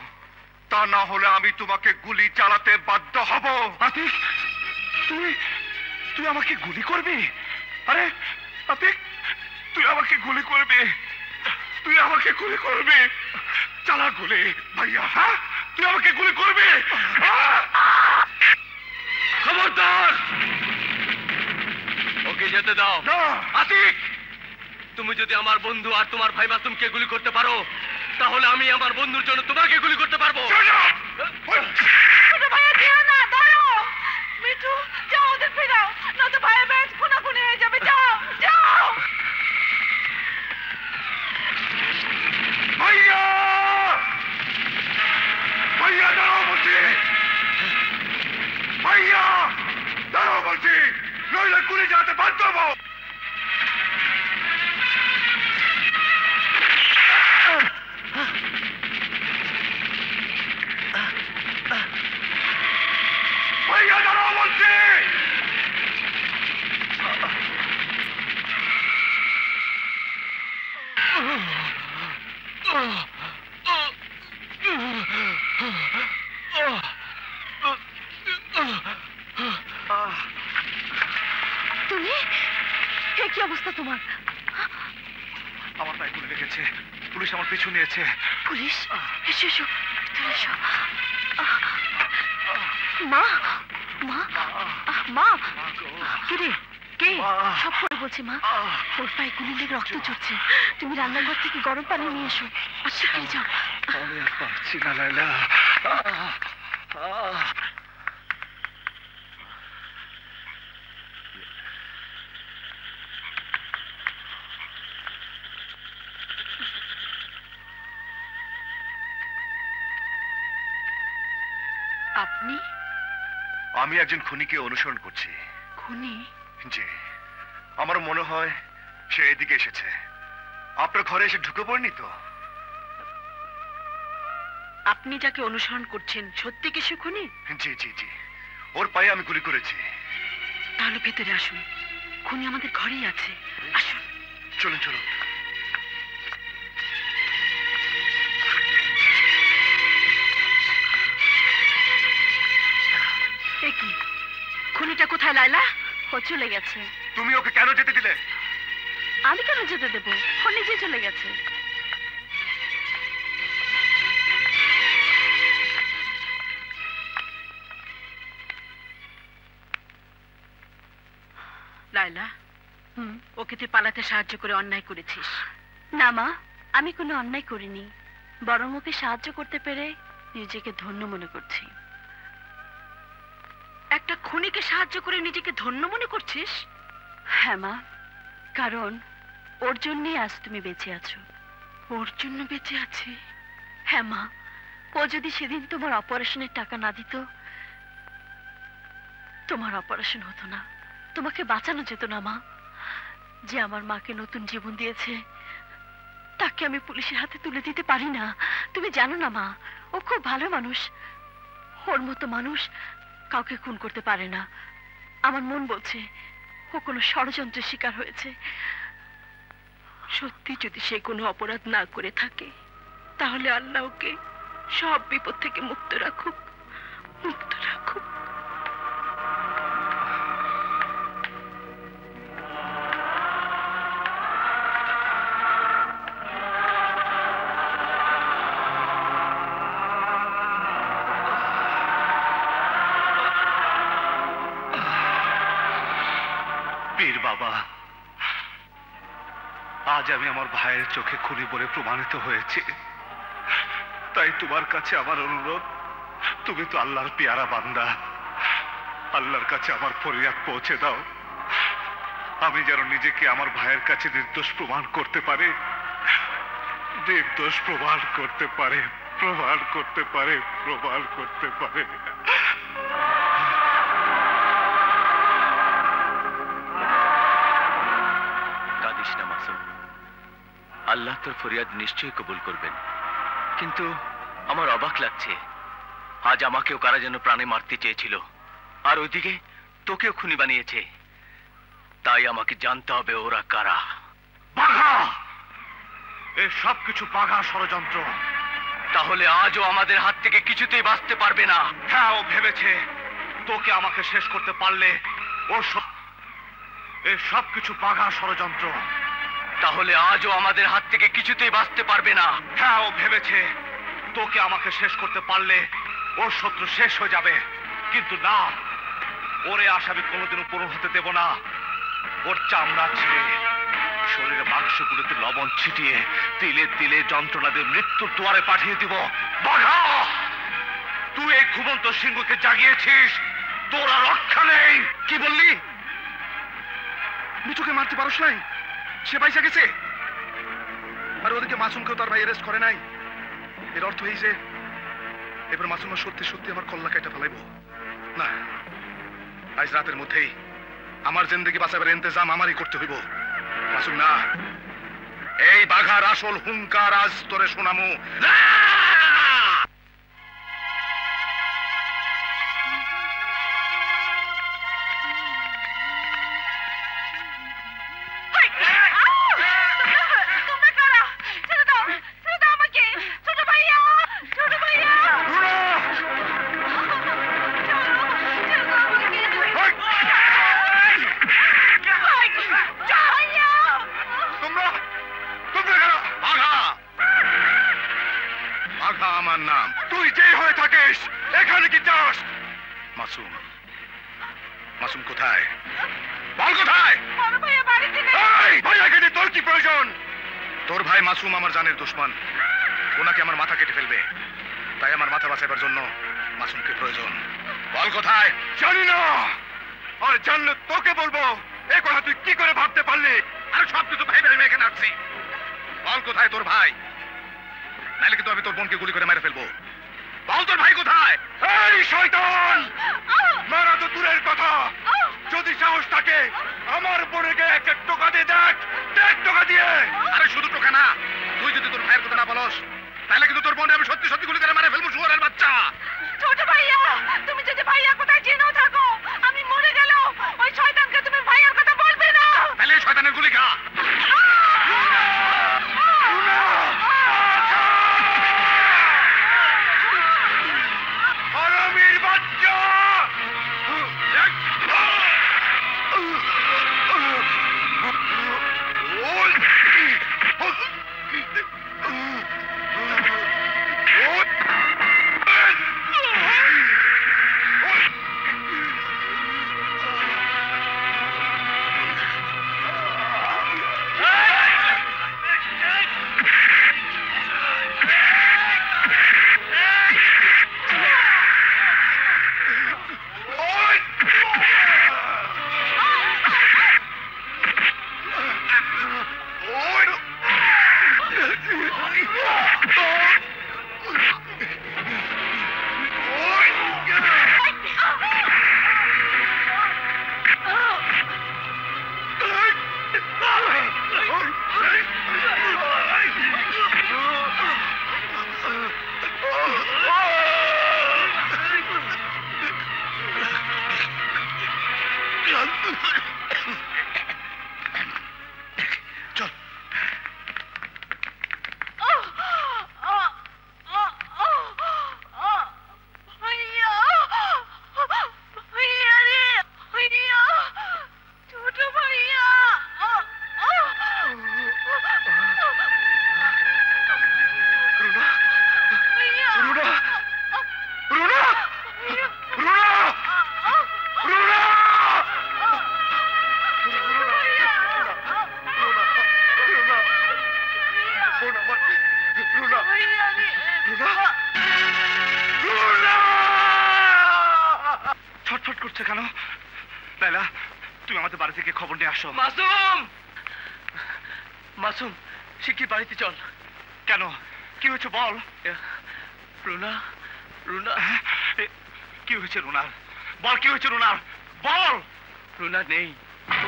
ता ना होले आमी तुम्हें गुली चालाते बाध्य हब। आतिक तुई तुई आमाके गुली करबी? अरे आतिक तुई आमाके गुली करबी? तुई आमाके गुली करबी? चला गुली भैया, हाँ तुई आमाके गुली करबी? खबरदार, ओके जेते दाओ ना। आतिक तुमी जोदि आमार बंधु आर तोमार भाई मासूमके गुली करते पारो তাহলে আমি আমার বন্ধুর জন্য তোমাকে গুলি করতে পারবো। চলো ছোট ভাইয়া, যেও না, দাঁড়াও মিঠু, যাও ওদের ফেরাও, না তো ভাইয়া ম্যাচ খুনাখুনি হয়ে যাবে। যাও যাও ভাইয়া, ভাইয়া দাঁড়াও বলছি, ভাইয়া দাঁড়াও বলছি, নইলে গুলি চালাতে বাধ্য হবো। গরম পানি নিয়ে এসো। আচ্ছা যাও, আমি আর পারছি না লায়লা। আপনি? আমি একজন খুনিকে অনুসরণ করছি। খুনি? জি, আমার মনে হয় সে এদিকে এসেছে। আপনার ঘরে এসে ঢুকে পড়নি তো? আপনি যাকে অনুসরণ করছেন সত্যি কি সে খুনি? জি জি জি, ওর পায়ে আমি গুলি করেছি। তাহলে ভেতরে আসুন, খুনি আমাদের ঘরেই আছে, আসুন। চলুন চলুন। এ কি, খুনিটা কোথায় লায়লা? ও চলে গেছে। তুমি ওকে কেন যেতে দিলে? আমি কেন যেতে দেবো, ও নিজে চলে গেছে। লায়লা ওকে তুই পালাতে সাহায্য করে অন্যায় করেছিস। না মা, আমি কোনো অন্যায় করিনি, বরং ওকে সাহায্য করতে পেরে নিজেকে ধন্য মনে করছি। একটা খুনিকে সাহায্য করে নিজেকে ধন্য মনে করছিস? হ্যাঁ মা, কারণ ওর জন্যই আজ তুমি বেঁচে আছো। ওর জন্য বেঁচে আছি? হ্যাঁ মা, ও যদি সেদিন তোমার অপারেশনের টাকা না দিত, তোমার অপারেশন হতো না, তোমাকে বাঁচানো যেত না মা। যে আমার মাকে নতুন জীবন দিয়েছে তাকে আমি পুলিশের হাতে তুলে দিতে পারি না। তুমি জানো না মা, ও খুব ভালো মানুষ, ওর মতো মানুষ কাউকে খুন করতে পারে না। আমার মন বলছে ও কোনো ষড়যন্ত্রের শিকার হয়েছে। সত্যি যদি সে কোনো অপরাধ না করে থাকে তাহলে আল্লাহ ওকে সব বিপদ থেকে মুক্ত রাখুক, মুক্ত রাখুক। আজ আমি আমার ভাইয়ের চোখে খুনি বলে প্রমাণিত হয়েছে, তাই তোমার কাছে আমার অনুরোধ, তুমি তো আল্লাহর পেয়ারা বান্দা, আল্লাহর কাছে আমার ফরিয়াদ পৌঁছে দাও। আমি যেন নিজেকে আমার ভাইয়ের কাছে নির্দোষ প্রমাণ করতে পারে, নির্দোষ প্রমাণ করতে পারে, প্রমাণ করতে পারে, প্রমাণ করতে পারে। আল্লাহ তোর ফরিয়াদ নিশ্চয়ই কবুল করবেন। কিন্তু আমার অবাক লাগছে, আজ আমাকেও কারা যেন প্রাণে মারতে চেয়েছিল, আর ওইদিকে তোকেও খুনি বানিয়েছে। তাই আমাকে জানতে হবে ওরা কারা। বাঘা, এ সবকিছু বাঘা ষড়যন্ত্র। তাহলে আজও আমাদের হাত থেকে কিছুতেই বাঁচতে পারবে না। হ্যাঁ, ও ভেবেছে তোকে আমাকে শেষ করতে পারলে ওর সব। এ সবকিছু বাঘা ষড়যন্ত্র। তাহলে আজও আমাদের হাত থেকে কিছুতেই বাঁচতে পারবে না। হ্যাঁ, ও ভেবেছে তোকে আমাকে শেষ করতে পারলে ওর শত্রু শেষ হয়ে যাবে, কিন্তু না, ওরে আসামি কোনোদিনও পূরণ হতে দেব না। ওর চামড়া ছিঁড়ে, শরীরে মাংসগুলোতে লবণ ছিটিয়ে, তিলে তিলে যন্ত্রণা দিয়ে মৃত্যুর দুয়ারে পাঠিয়ে দিব। বাঘা, তুই এই ঘুমন্ত সিংহকে জাগিয়েছিস, তোরা রক্ষা নেই। কি বললি? মিঠুকে মারতে পারস নাই? সে পয়সা গেছে। আর ওদেরকে মাসুমকেও তার ভাই অ্যারেস্ট করে নাই। এর অর্থ এই যে এবার মাসুমা সত্যি সত্যি আমার কল্লা কেটে ফেলাইব। না, আজ রাতের মধ্যেই আমার জিন্দগি বাঁচাবার ইন্তজাম আমারই করতে হইব। মাসুম না, এই বাঘার আসল হুঙ্কার আজ তোরে শোনামু। What? আমাদের বাড়ি থেকে খবর নিয়ে আসো। মাসুম, মাসুম শিগগির বাড়িতে চল। কেন, কি হয়েছে বল? রুনা, রুনা, কি হয়েছে রুনার? বল কি হয়েছে রুনার, বল। রুনা নেই,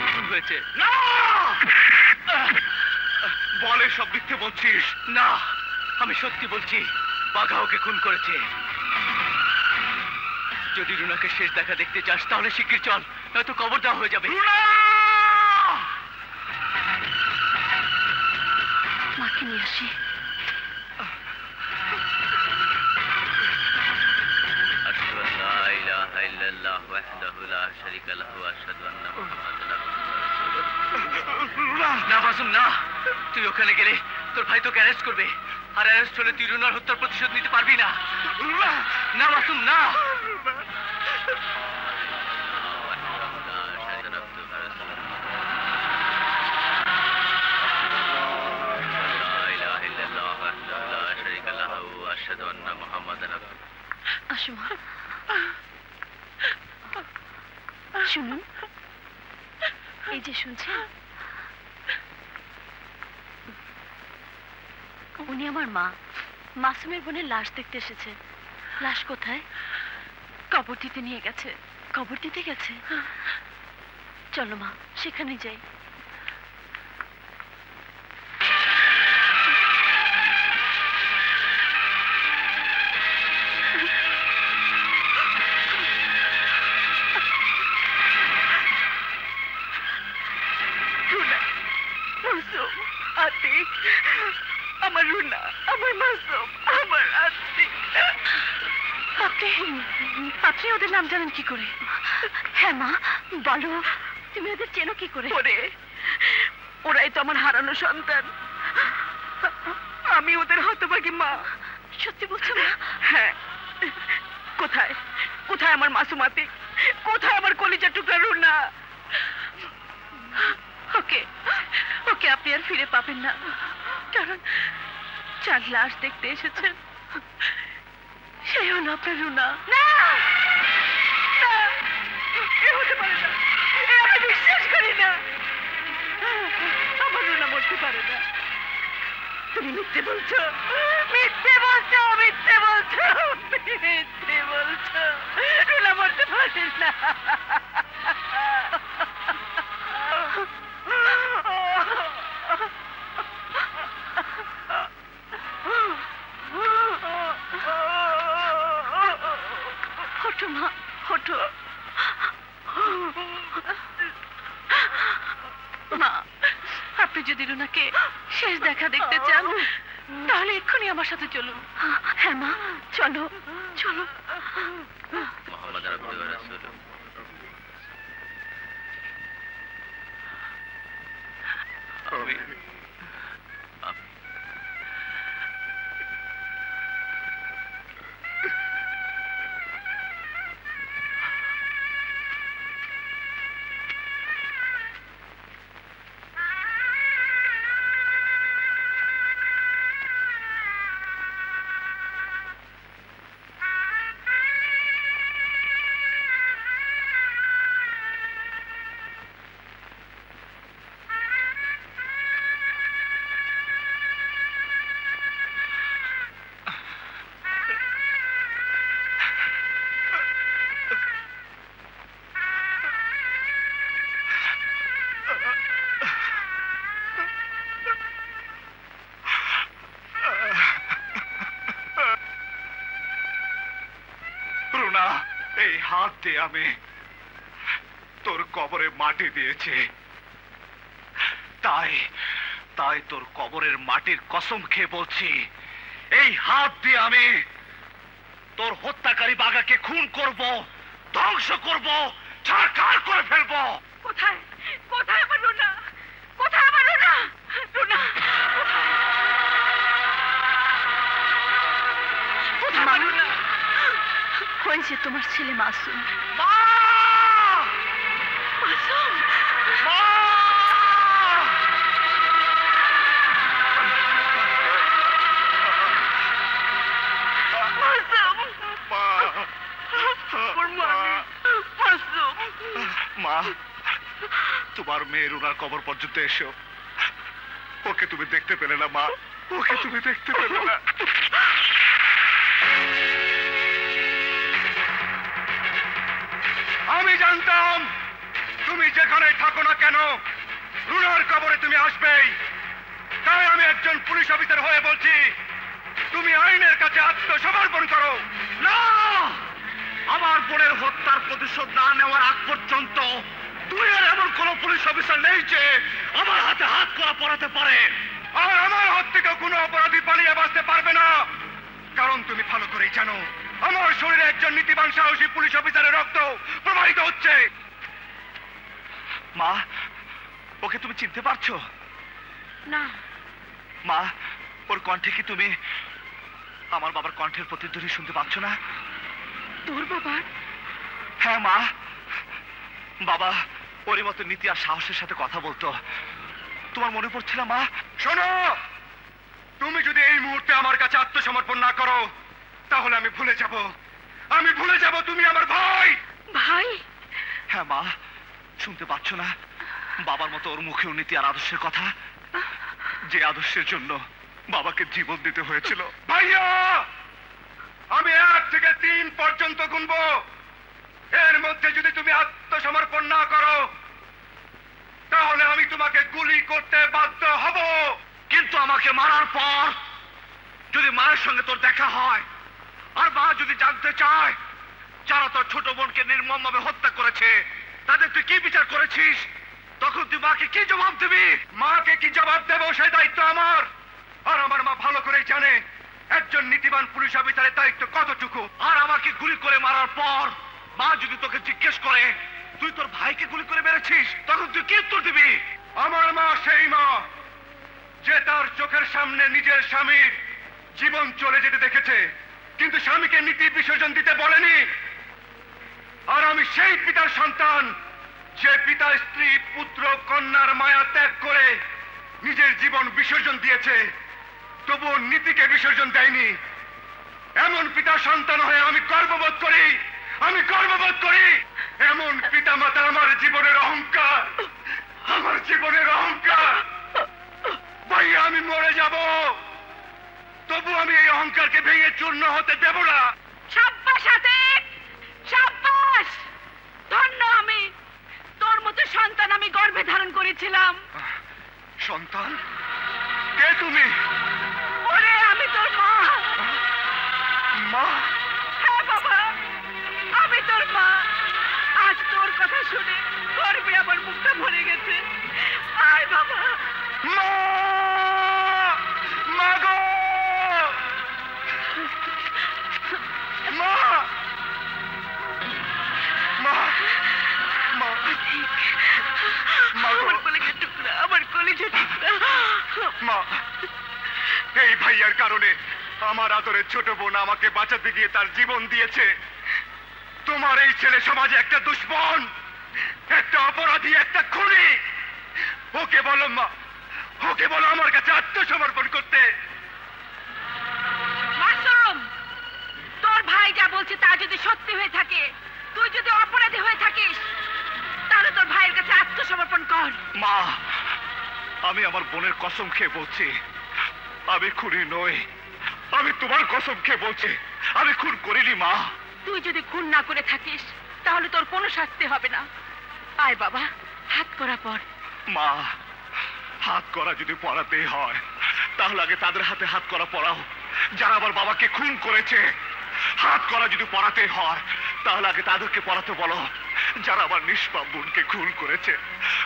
নতুন হয়েছে। না বল, এসব মিথ্যে বলছিস। না আমি সত্যি বলছি, বাঘা ওকে খুন করেছে। যদি রুনাকে শেষ দেখা দেখতে চাস তাহলে শিগগির চল, নয়তো কবর দেওয়া হয়ে যাবে। মাকে নিয়ে আসি। না মাসুম না, তুই ওখানে গেলে তোর ভাই তোকে অ্যারেস্ট করবে, আর অ্যারেস্ট হলে তুই রুনার হত্যার প্রতিশোধ নিতে পারবি না। না মাসুম না। শুনুন, এই যে শুনছেন, উনি আমার মা। মাসুমের বোনের লাশ দেখতে এসেছে। লাশ কোথায়? কবর দিতে নিয়ে গেছে। কবর দিতে গেছে? চলো মা, সেখানে যাই। আপনি ওদের নাম জানেন কি করে? হ্যাঁ মা বলো, তুমি ওদের চেনো কি করে? ওরাই তো আমার হারানো সন্তান, আমি ওদের হতভাগী মা। সত্যি বলছো? হ্যাঁ। কোথায়, কোথায় আমার মাসুম আতিক? কোথায় আমার কলিজার টুকরা রুনা? ওকে, ওকে আপনি আর ফিরে পাবেন না, কারণ চার লাশ দেখতে এসেছেন সেও না আপনার রুনা। না হতে পারে না, আমি বিশ্বাস করি না, আমার রুনা মরতে পারে না। তুমি মিথ্যে বলছো, মিথ্যে বলছো, মিথ্যে বলছো, মিথ্যে বলছো। রুনা মরতে পারে না। মা, আপনি যদি রুনাকে শেষ দেখা দেখতে চান তাহলে এক্ষুনি আমার সাথে চলুন। হ্যাঁ মা চলো, চলো। হাত দিয়ে আমি তোর কবরে মাটি দিয়েছি, তাই তাই তোর কবরের মাটির কসম খেয়ে বলছি, এই হাত দিয়ে আমি তোর হত্যাকারী বাঘাকে খুন করব, ধ্বংস করব, ছাড়খাড় করে ফেলব। কোথায়, কোথায় আমার রুনা, কোথায় আমার রুনা? রুনা কোথায়? রুনা হয়েছে তোমার ছেলে মাসুম। মাসুম, মা, মাসুম, মা। तुम्हार मेयर उनार कबर पर्यन्त एसो ओके तुम देखते पेले ना मा ओके तुम देखते पेले ना आमी जानताम तुमी जेखाने थाको ना केनो उनार कबरे तुमी आसबेई ताई आमी एकजन पुलिश अफिसार हये बोलछि तुमी आइनेर काछे आत्मसमर्पण करो ना আমার বোনের হত্যার প্রতিশোধ না নেওয়ার আগ পর্যন্ত দুইয়ের এমন কোন পুলিশ অফিসার নেই যে আমার হাতে হাত করা পড়াতে পারে। আর আমার হাত থেকে কোনো অপরাধী পালিয়ে বাঁচতে পারবে না, কারণ তুমি ভালো করেই জানো আমার শরীরে একজন নীতিবান সাহসী পুলিশ অফিসারের রক্ত প্রবাহিত হচ্ছে। মা, ওকে তুমি চিনতে পারছো না? মা, ওর কণ্ঠে কি তুমি আমার বাবার কণ্ঠের প্রতিধ্বনি শুনতে পাচ্ছ না? তোর বাবার? হ্যাঁ মা, বাবা ওর মতো নীতি আর সাহসের সাথে কথা বলতো। তোমার মনে পড়ছে না মা? শোনো, তুমি যদি এই মুহূর্তে আমার কাছে আত্মসমর্পণ না করো তাহলে আমি ভুলে যাব, আমি ভুলে যাব তুমি আমার ভাই। ভাই? হ্যাঁ মা, শুনতে পাচ্ছ না বাবার মতো ওর মুখেও নীতি আর আদর্শের কথা, যে আদর্শের জন্য বাবাকে জীবন দিতে হয়েছিল। ভাইয়া, আমি এক থেকে তিন পর্যন্ত গুনবো, এর মধ্যে যদি তুমি আত্মসমর্পণ না করো তাহলে আমি তোমাকে গুলি করতে বাধ্য হব। কিন্তু আমাকে মারার পর যদি মায়ের সঙ্গে তোর দেখা হয় আর মা যদি জানতে চায় যারা তোর ছোট বোনকে নির্মমভাবে হত্যা করেছে তাদের তুই কি বিচার করেছিস, তখন তুই মাকে কি জবাব দিবি? মাকে কি জবাব দেবো সে দায়িত্ব আমার, আর আমার মা ভালো করেই জানে একজন নীতিবান পুলিশ অফিসারের দায়িত্ব কতটুকু। আর আমাকে গুলি করে মারার পর মা যদি তোকে জিজ্ঞেস করে তুই তোর ভাইকে গুলি করে মেরেছিস, তখন তুই কি উত্তর দিবি? আমার মা সেই মা যে তার চোখের সামনে নিজের স্বামীর জীবন চলে যেতে দেখেছে কিন্তু স্বামীকে নীতি বিসর্জন দিতে বলেনি। আর আমি সেই পিতার সন্তান যে পিতা স্ত্রী পুত্র কন্যার মায়া ত্যাগ করে নিজের জীবন বিসর্জন দিয়েছে, তবু নীতিকে বিসর্জন দেয়নি। এমন পিতা সন্তান হয়ে আমি গর্ববোধ করি, আমি গর্ববোধ করি। এমন পিতা মাতা আমার জীবনের অহংকার, আমার জীবনের অহংকার। ভাই, আমি মরে যাব তবু আমি এই অহংকারকে ভেঙে চূর্ণ হতে দেব না। সাব্বাস আতিক, সাব্বাস, ধন্য। আমি তোর মতো সন্তান আমি গর্ভে ধারণ করেছিলাম। সন্তান? কে তুমি? ওরে, আমি তোর মা। মা? হ্যাঁ বাবা, আমি তোর মা। আজ তোর কথা শুনে গর্বে আমার মুখটা ভরে গেছে। আয় বাবা। মা, মা গো, মা, মা, মা, আমার কলিজার টুকরা, আমার কলিজার টুকরা। মা, এই ভাইয়ার কারণে আমার আদরের ছোট বোন আমাকে বাঁচাতে গিয়ে তার জীবন দিয়েছে। তোমার এই ছেলে সমাজে একটা দুশমন, একটা অপরাধী, একটা খুনি। ওকে বলো মা, ওকে বলো আমার কাছে আত্মসমর্পণ করতে। মাসুম, তোর ভাই যা বলছে তা যদি সত্যি হয়ে থাকে, তুই যদি অপরাধী হয়ে থাকিস, তাহলে তোর ভাইয়ের কাছে আত্মসমর্পণ কর। মা, আমি আমার বোনের কসম খেয়ে বলছি আমি খুনি নই। আমি তোমার কসম খেয়ে বলছি আমি খুন করিনি। মা, তুই যদি খুন না করে থাকিস তাহলে তোর কোনো শাস্তি হবে না। আয় বাবা, হাত করা পর। মা, হাত করা যদি পড়াতেই হয় তাহলে আগে তাদের হাতে হাত করা পড়াও যারা আমার বাবাকে খুন করেছে। হাত করা যদি পড়াতে হয় তাহলে আগে তাদেরকে পড়াতে বলো যারা আমার নিষ্পাপ বোনকে খুন করেছে।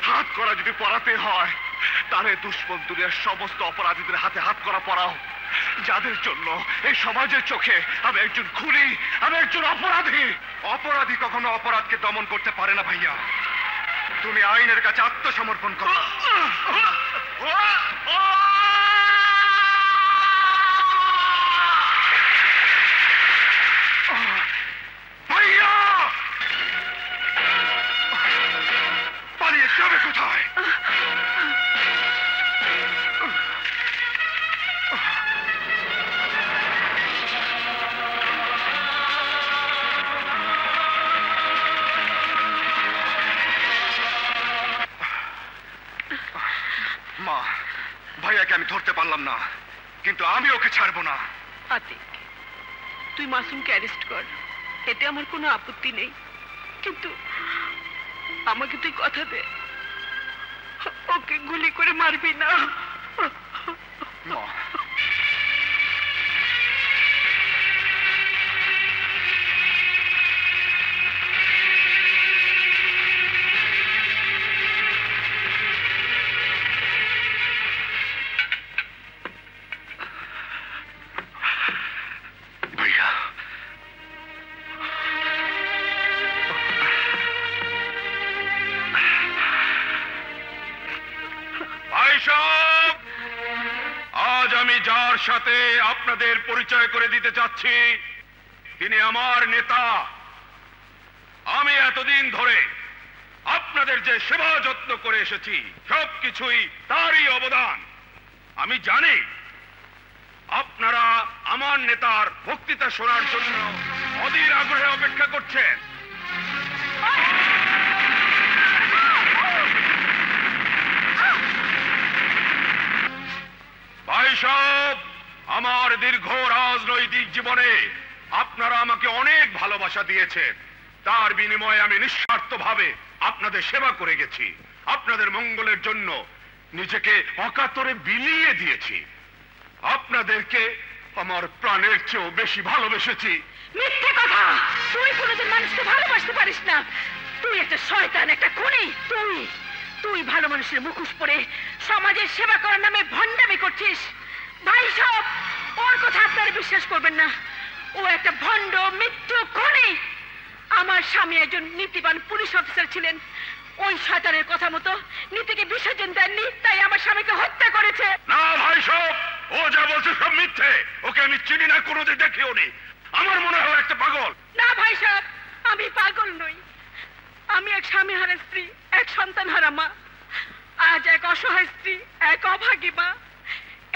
হাত করা যদি পড়াতে হয় তাহলে দুশমন দুনিয়ার সমস্ত অপরাধীদের হাতে হাত করা পড়াও যাদের জন্য এই সমাজের চোখে আমি একজন খুনি, আমি একজন অপরাধী। অপরাধী কখনো অপরাধকে দমন করতে পারে না। ভাইয়া, তুমি আইনের কাছে আত্মসমর্পণ করো। পালিয়ে যাবে কোথায়? পারলাম না কিন্তু আমি ওকে ছাড়ব না আতিক তুই মাসুমকে অ্যারেস্ট কর এতে আমার কোনো আপত্তি নেই কিন্তু আমাকে তুই কথা দে ওকে গুলি করে মারবি না মা परिचय करे दिते जाच्छी तिनी आमार नेता आमी एतदिन धरे आपनादेर जे सेवा जत्न करे एसेछि सबकिछुई तारई अवदान आमी जानी आपनारा आमार नेतार भक्तिता शोनार जोन्नो अधीर आग्रहे अपेक्षा करछेन भाई साहेब আমার দীর্ঘ রাজনৈতিক জীবনে আপনারা আমাকে অনেক ভালোবাসা দিয়েছেন তার বিনিময়ে আমি নিঃস্বার্থভাবে আপনাদের সেবা করে গেছি আপনাদের মঙ্গলের জন্য নিজেকে অকাতরে বিলিয়ে দিয়েছি আপনাদেরকে আমার প্রাণের চেয়েও বেশি ভালোবেসেছি মিথ্যে কথা তুই কোনোদিন মানুষকে ভালোবাসতে পারিস না তুই একটা শয়তান একটা খুনি তুই তুই ভালো মানুষের মুখোশ পরে সমাজের সেবা করার নামে ভণ্ডামি করছিস भाई साहब और कथा आपनारा विश्वास करबेन ना ओ एकटा भंड मिथ्युक खुनी आमार स्वामी एकजन नीतिबान पुलिस अफिसार छिलेन ओई शयतानेर कथा मतो नीतिके विसर्जन देननि ताई आमार स्वामीके हत्या करेछे ना भाई साहब ओ जा बोलछे सब मिथ्ये ओके आमि चिनि ना कोनोदिन देखिओनि आमार मने हय एकटा पागल ना भाई साहब आमि पागल नई आमि एक स्वामी हारा स्त्री एक सन्तान हारा मा आज एक असहाय स्त्री एक अभागी मा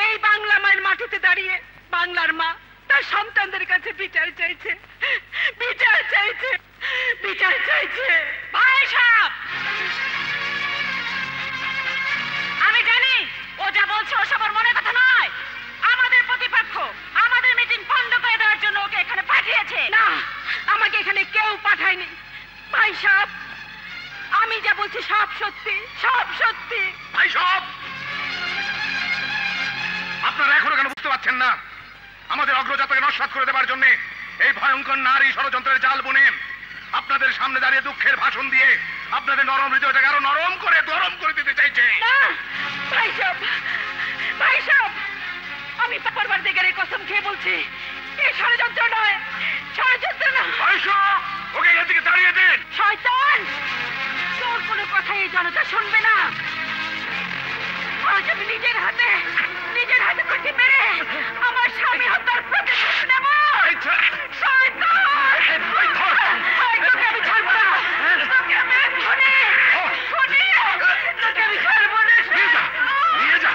এই বাংলা মায়ের মাটিতে দাঁড়িয়ে বাংলার মা তার সন্তানদের কাছে বিচার চাইছে বিচার চাইছে বিচার চাইছে ভাই সাহেব আমি জানি ও যা বলছে ও সবার মনে কথা নয় আমাদের প্রতিপক্ষ আমাদের মিটিং বন্ধ করে দেওয়ার জন্য ওকে এখানে পাঠিয়েছে না আমাকে এখানে কেউ পাঠায়নি ভাই সাহেব আমি যা বলছি সব সত্যি সব সত্যি ভাই সাহেব আপনারা এখনো কেন বুঝতে পারছেন না আমাদের অগ্রযাত্রাকে নস্বাত করে দেওয়ার জন্য এই ভয়ঙ্কর নারী ষড়যন্ত্রের জাল বুনে আপনাদের সামনে দাঁড়িয়ে দুঃখের ভাষণ দিয়ে আপনাদের নরম হৃদয়টাকে আরো নরম করে গরম করে দিতে চাইছে না ভাই সাহেব ভাই সাহেব আমি পরবার দিকের কসম খেয়ে বলছি এই ষড়যন্ত্র নয় ষড়যন্ত্র না ভাই সাহেব ওকে এখান থেকে তাড়িয়ে দিন শয়তান তোর কোনো কথাই জনতা শুনবে না আজ আমি নিজের হাতে নিজের হাতে খুঁটি মেরে আমার স্বামী হত্যার প্রতিশোধ নেব শয়তান তোকে আমি ছাড়ব না তোকে আমি খুনি খুনি তোকে আমি ছাড়ব না নিয়ে যা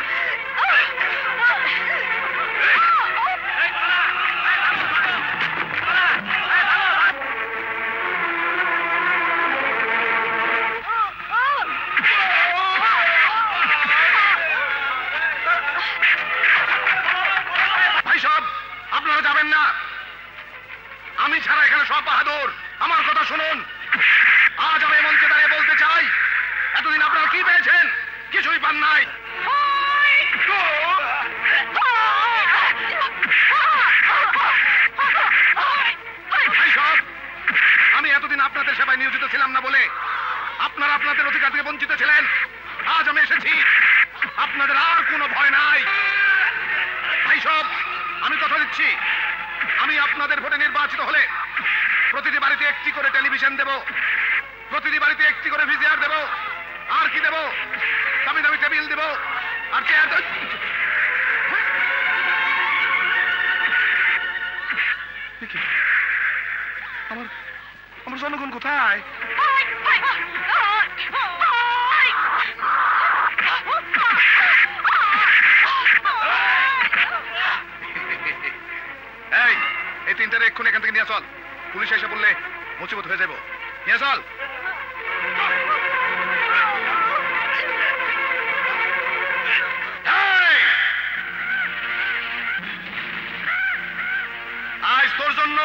আজ তোর জন্য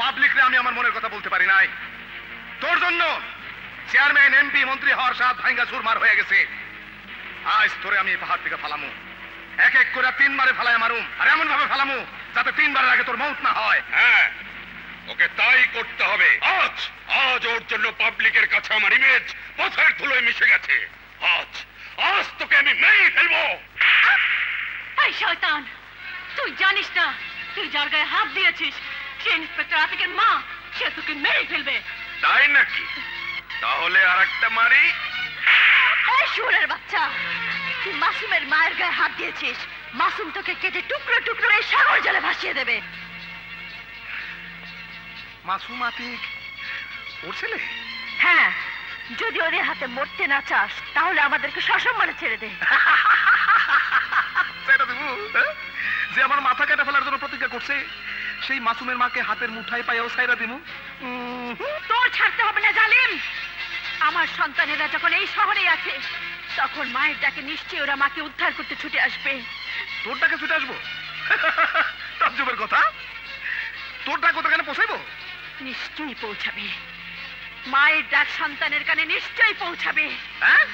পাবলিকরে আমি আমার মনের কথা বলতে পারি নাই। তোর জন্য চেয়ারম্যান এমপি মন্ত্রী হওয়ার সাথ ভাঙা চুরমার হয়ে গেছে। আজ তোরে আমি পাহাড় থেকে ফালামু, এক এক করে তিনবারে ফালায় মারুম, আর এমন ভাবে ফালামু যাতে তিনবারের আগে তোর মউত না হয়। হ্যাঁ, ওকে তাই করতে হবে। আজ আজ ওর জন্য পাবলিকের কাছে আমার ইমেজ পথের ধুলোয় মিশে গেছে। আজ আজ তোকে আমি মেরে ফেলবো। এই শয়তান, তুই জানিস না তুই যার গায়ে হাত দিয়েছিস সে ইন্সপেক্টর আতিকের মা, সে তোকে মেরে ফেলবে। তাই নাকি? তাহলে আর একটা মারি। এই শুয়োরের বাচ্চা, তুই মাসুমের মায়ের গায়ে হাত দিয়েছিস, মাসুম তোকে কেটে টুকরো টুকরো এই সাগর জলে ভাসিয়ে দেবে। মাসুম আতিক ওর ছেলে? হ্যাঁ, যদি ওদের হাতে মরতে না চাস তাহলে আমাদেরকে সসম্মানে ছেড়ে দে। যে আমার মাথা কেটে ফেলার জন্য প্রতিজ্ঞা করছে সেই মাসুমের মাকে হাতের মুঠায় পাইও ছাইরা দিমু। তোর ছাড়তে হবে না জালিম। আমার সন্তানেরা যখন এই শহরে আছে তখন মায়ের ডাকে নিশ্চয়ই ওরা মাকে উদ্ধার করতে ছুটে আসবে। তোর ডাকে ছুটে আসবো? তাজ্জুবের কথা। তোর ডাক ওদের কানে পৌঁছাইবো? নিশ্চয়ই পৌঁছাবে। মায়ের ডাক সন্তানের কানে নিশ্চয়ই পৌঁছাবে। হ্যাঁ,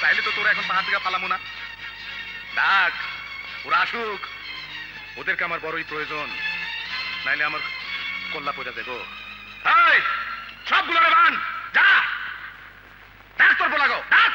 তাইলে তো তোরা এখন পাহাড় থেকে পালামো না। ডাক ওরা আসুক, ওদেরকে আমার বড়ই প্রয়োজন, নাইলে আমার কল্লা পয়টা দেবো। সবগুলো বান যা ডাক তোর বলাগো ডাক।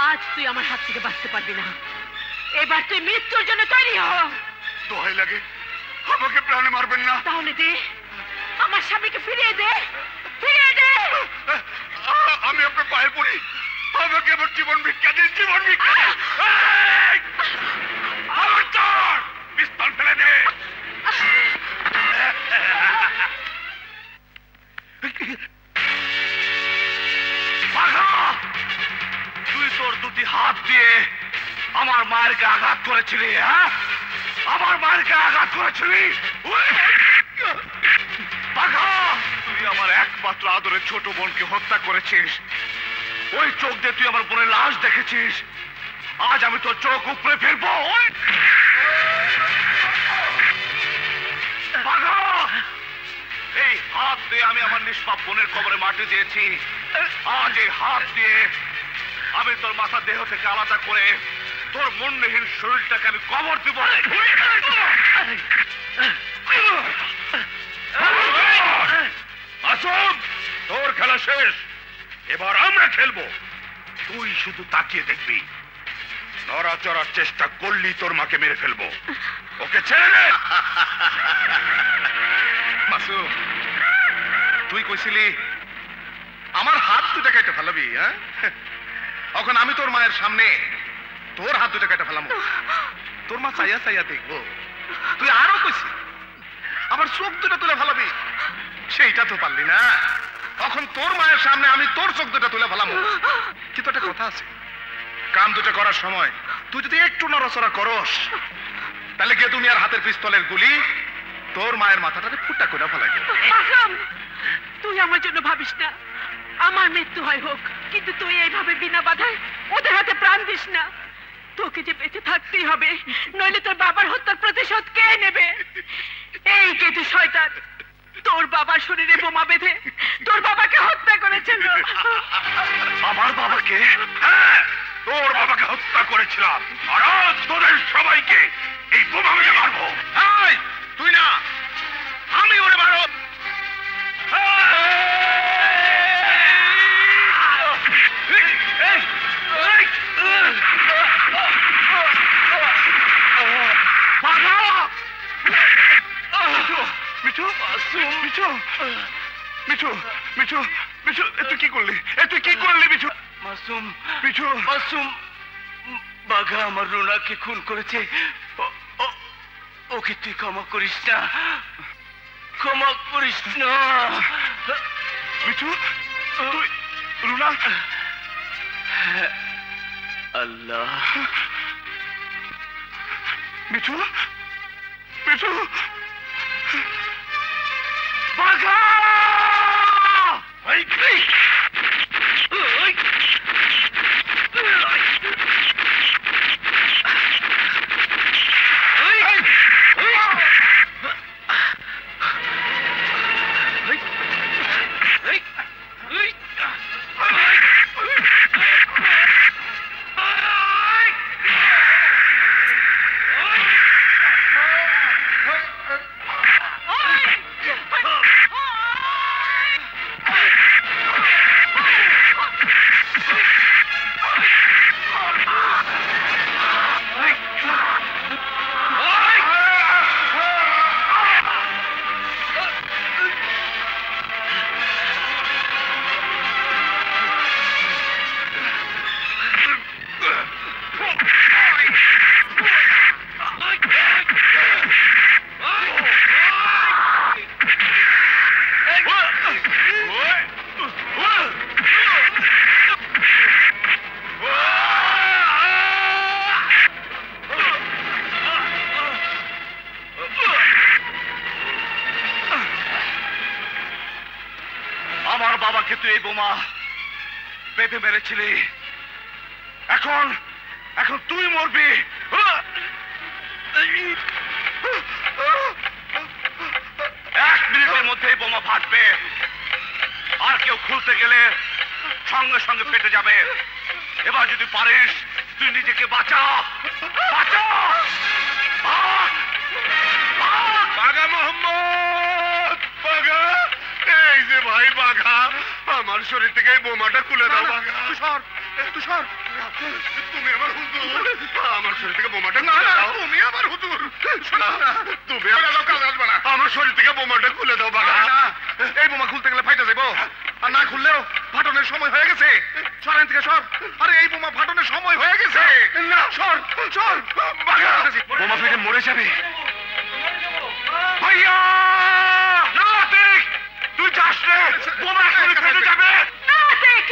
आज तु आमार हाथ से बाँचते पारबि ना। एबार तुम मृत्युर जन्य तैयारी हो। दोहाई लागे आमाके प्राणे मारबेन ना। ताहले दे आमार स्वामीके फिरिये दे, फिरिये दे। आमी आपनार पाये पड़ि। आमाके आमार जीवन भिक्षा दिन, जीवन भिक्षा दिन। खबरदार पिस्तल फेले दे। हाथ दिए আমার মার কে আঘাত করেছিলি, হ্যাঁ আমার মার কে আঘাত করেছিলি। তুই আমার একমাত্র আদরের ছোট বোনকে হত্যা করেছিস। ওই চোখ দিয়ে তুই আমার বোনের লাশ দেখেছিস। আজ আমি তোর চোখ উপরে ফেলবো। এই হাত দিয়ে আমি আমার নিষ্পাপ বোনের কবরে মাটি দিয়েছি। আজ এই হাত দিয়ে আমি তোর মাথা দেহ থেকে আলাদা করে তোর মনহীন শরীরটাকে আমি কবর দিব। মাসুদ, তোর খেলা শেষ, এবার আমরা খেলবো। তুই শুধু তাকিয়ে দেখবি। নড়াচড়ার চেষ্টা করলি তোর মাকে মেরে ফেলবো। ওকে ছেড়ে দে। মাসুদ, তুই কইছিলি আমার হাত দুটাকে কেটে ফেলাবি, হ্যাঁ? এখন আমি তোর মায়ের সামনে তোর হাত দুটো কেটে ফেলাম। তোর মা চাইয়া চাইয়া দেখবো। তুই আরো কইছি আমার চোখ দুটো তুলে ফেলাবি, সেইটা তো পারলি না। এখন তোর মায়ের সামনে আমি তোর চোখ দুটো তুলে ফেলাম। কিন্তু একটা কথা আছে, কাম দুটো করার সময় তুই যদি একটু নড়াচড়া করস তাহলে গিয়ে তুমি আর হাতের পিস্তলের গুলি তোর মায়ের মাথাটাকে ফুটা করে ফেলাই দেবে। তুই আমার জন্য ভাবিস না। আমার মৃত্যু হয় হোক, কিন্তু তুই এইভাবে বিনা বাধায় ওদের হাতে প্রাণ দিস না। তোকে যে বেঁচে থাকতেই হবে, নইলে তোর বাবার হত্যার প্রতিশোধ কে নেবে? এই কেতু শয়তান তোর বাবার শরীরে বোমা বেঁধে তোর বাবাকে হত্যা করেছিল। আমার বাবাকে? হ্যাঁ, তোর বাবাকে হত্যা করেছিলাম। আর আজ তোদের সবাইকে এই বোমা মেরে মারবো। এই তুই না, আমি ওরে মারবো। মিঠু, মিঠু, মিঠু, মিঠু, মিঠু, তুই কি করলি? তুই কি করলি মিঠু? মাসুম, মিঠু, মাসুম, বাঘা আমার রুনাকে খুন করেছে। ওকে তুই ক্ষমা করিস না, ক্ষমা করিস না। মিঠু, তুই রুনা। আল্লাহ, মিঠু, মিঠু, বাঘা! ওই ওই মেরেছিলি। এখন এখন তুই মরবি। এক মিনিটের মধ্যেই বোমা ফাটবে। আর কেউ খুলতে গেলে সঙ্গে সঙ্গে ফেটে যাবে। এবার যদি পারিস তুই নিজেকে বাঁচা, বাঁচা। বাঘা মোহাম্মদ, বাঘা! এই যে ভাই বাঘা, আমার শরীর থেকে বোমাটা খুলে দাও। दुश्मन तुम्हें আমার হুজুর আমার শরীর থেকে বোমাটা না তুমি আমার হুজুর শোনা তুমি আমার লোকাল রাজবা না আমার শরীর থেকে বোমাটা খুলে দাও বাবা এই বোমা খুলতে গেলে ফাটা যাবে আর না খুললেও ফাটনের সময় হয়ে গেছে সরেন থেকে সর আরে এই বোমা ফাটনের সময় হয়ে গেছে না সর সর বাবা বোমা ফেটে মরে যাবে ভাইয়া না দেখ তুই যাস রে বোমা খুলে ফেটে যাবে না দেখ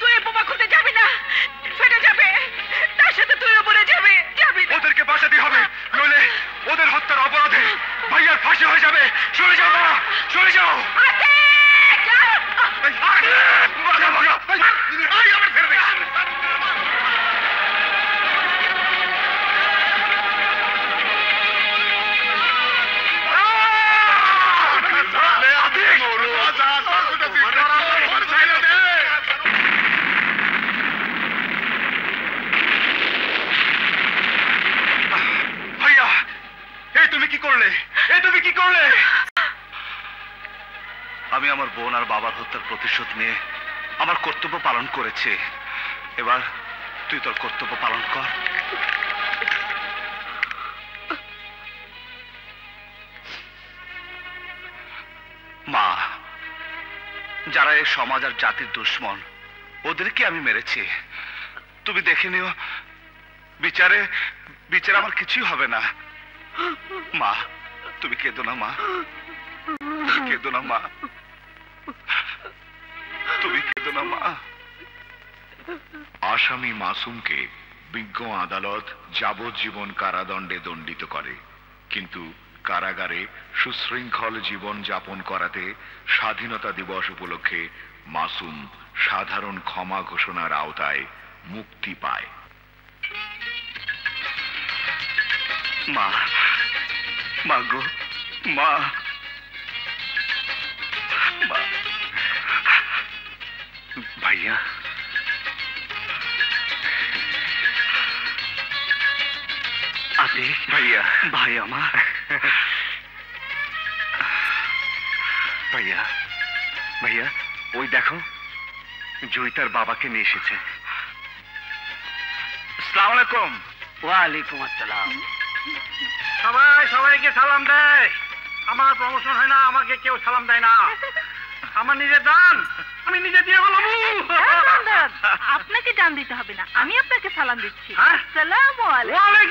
তুই বোমা খুলতে যাবি না ফেটে যাবে তার সাথে তুইও মরে যাবে যাবি না ওদেরকে বাঁচাতে হবে নইলে ওদের হত্যার অপরাধে ভাইয়ার ফাঁসি হয়ে যাবে সরে যাও না সরে যাও আতে যাও আরে বাঁচা বাঁচা আই আমার ছেড়ে দে बोन और बाबा हत्यार प्रतिशोध निये आमार कर्तव्य पालन करेछे एबार तुई तोर कर्तव्य पालन कर मा जारा ए समाज और जातिर दुश्मन ओदेरके आमी मेरेछी तुमी देखे निओ बिचारे बिचार आमार किछुई होबे ना मा तुमी केदो ना मा तुमी केदो ना मा आसामी मासूम के विज्ञ आदालत जाबज्जीवन कारादंडे दंडित करे किन्तु कारागारे सुशृंखल जीवन यापन कराते स्वाधीनता दिवस उपलक्षे मासूम साधारण क्षमा घोषणार आवताय मुक्ति पाय मा मा गो मा भैया आते भैया भैया माँ भैया भैया वही देखो जोईतार बाबा के निये एसेछे अस्सलामु अलैकुम वालेकुम अस्सलाम सबाई सबाई के सालाम दे आमार प्रमोशन है ना आमाके केउ सालाम देय ना आमार निजेर दान আমি নিজে দিয়ে বলবো আপনাকে জান দিতে হবে না আমি আপনাকে সালাম দিচ্ছি আসসালামু আলাইকুম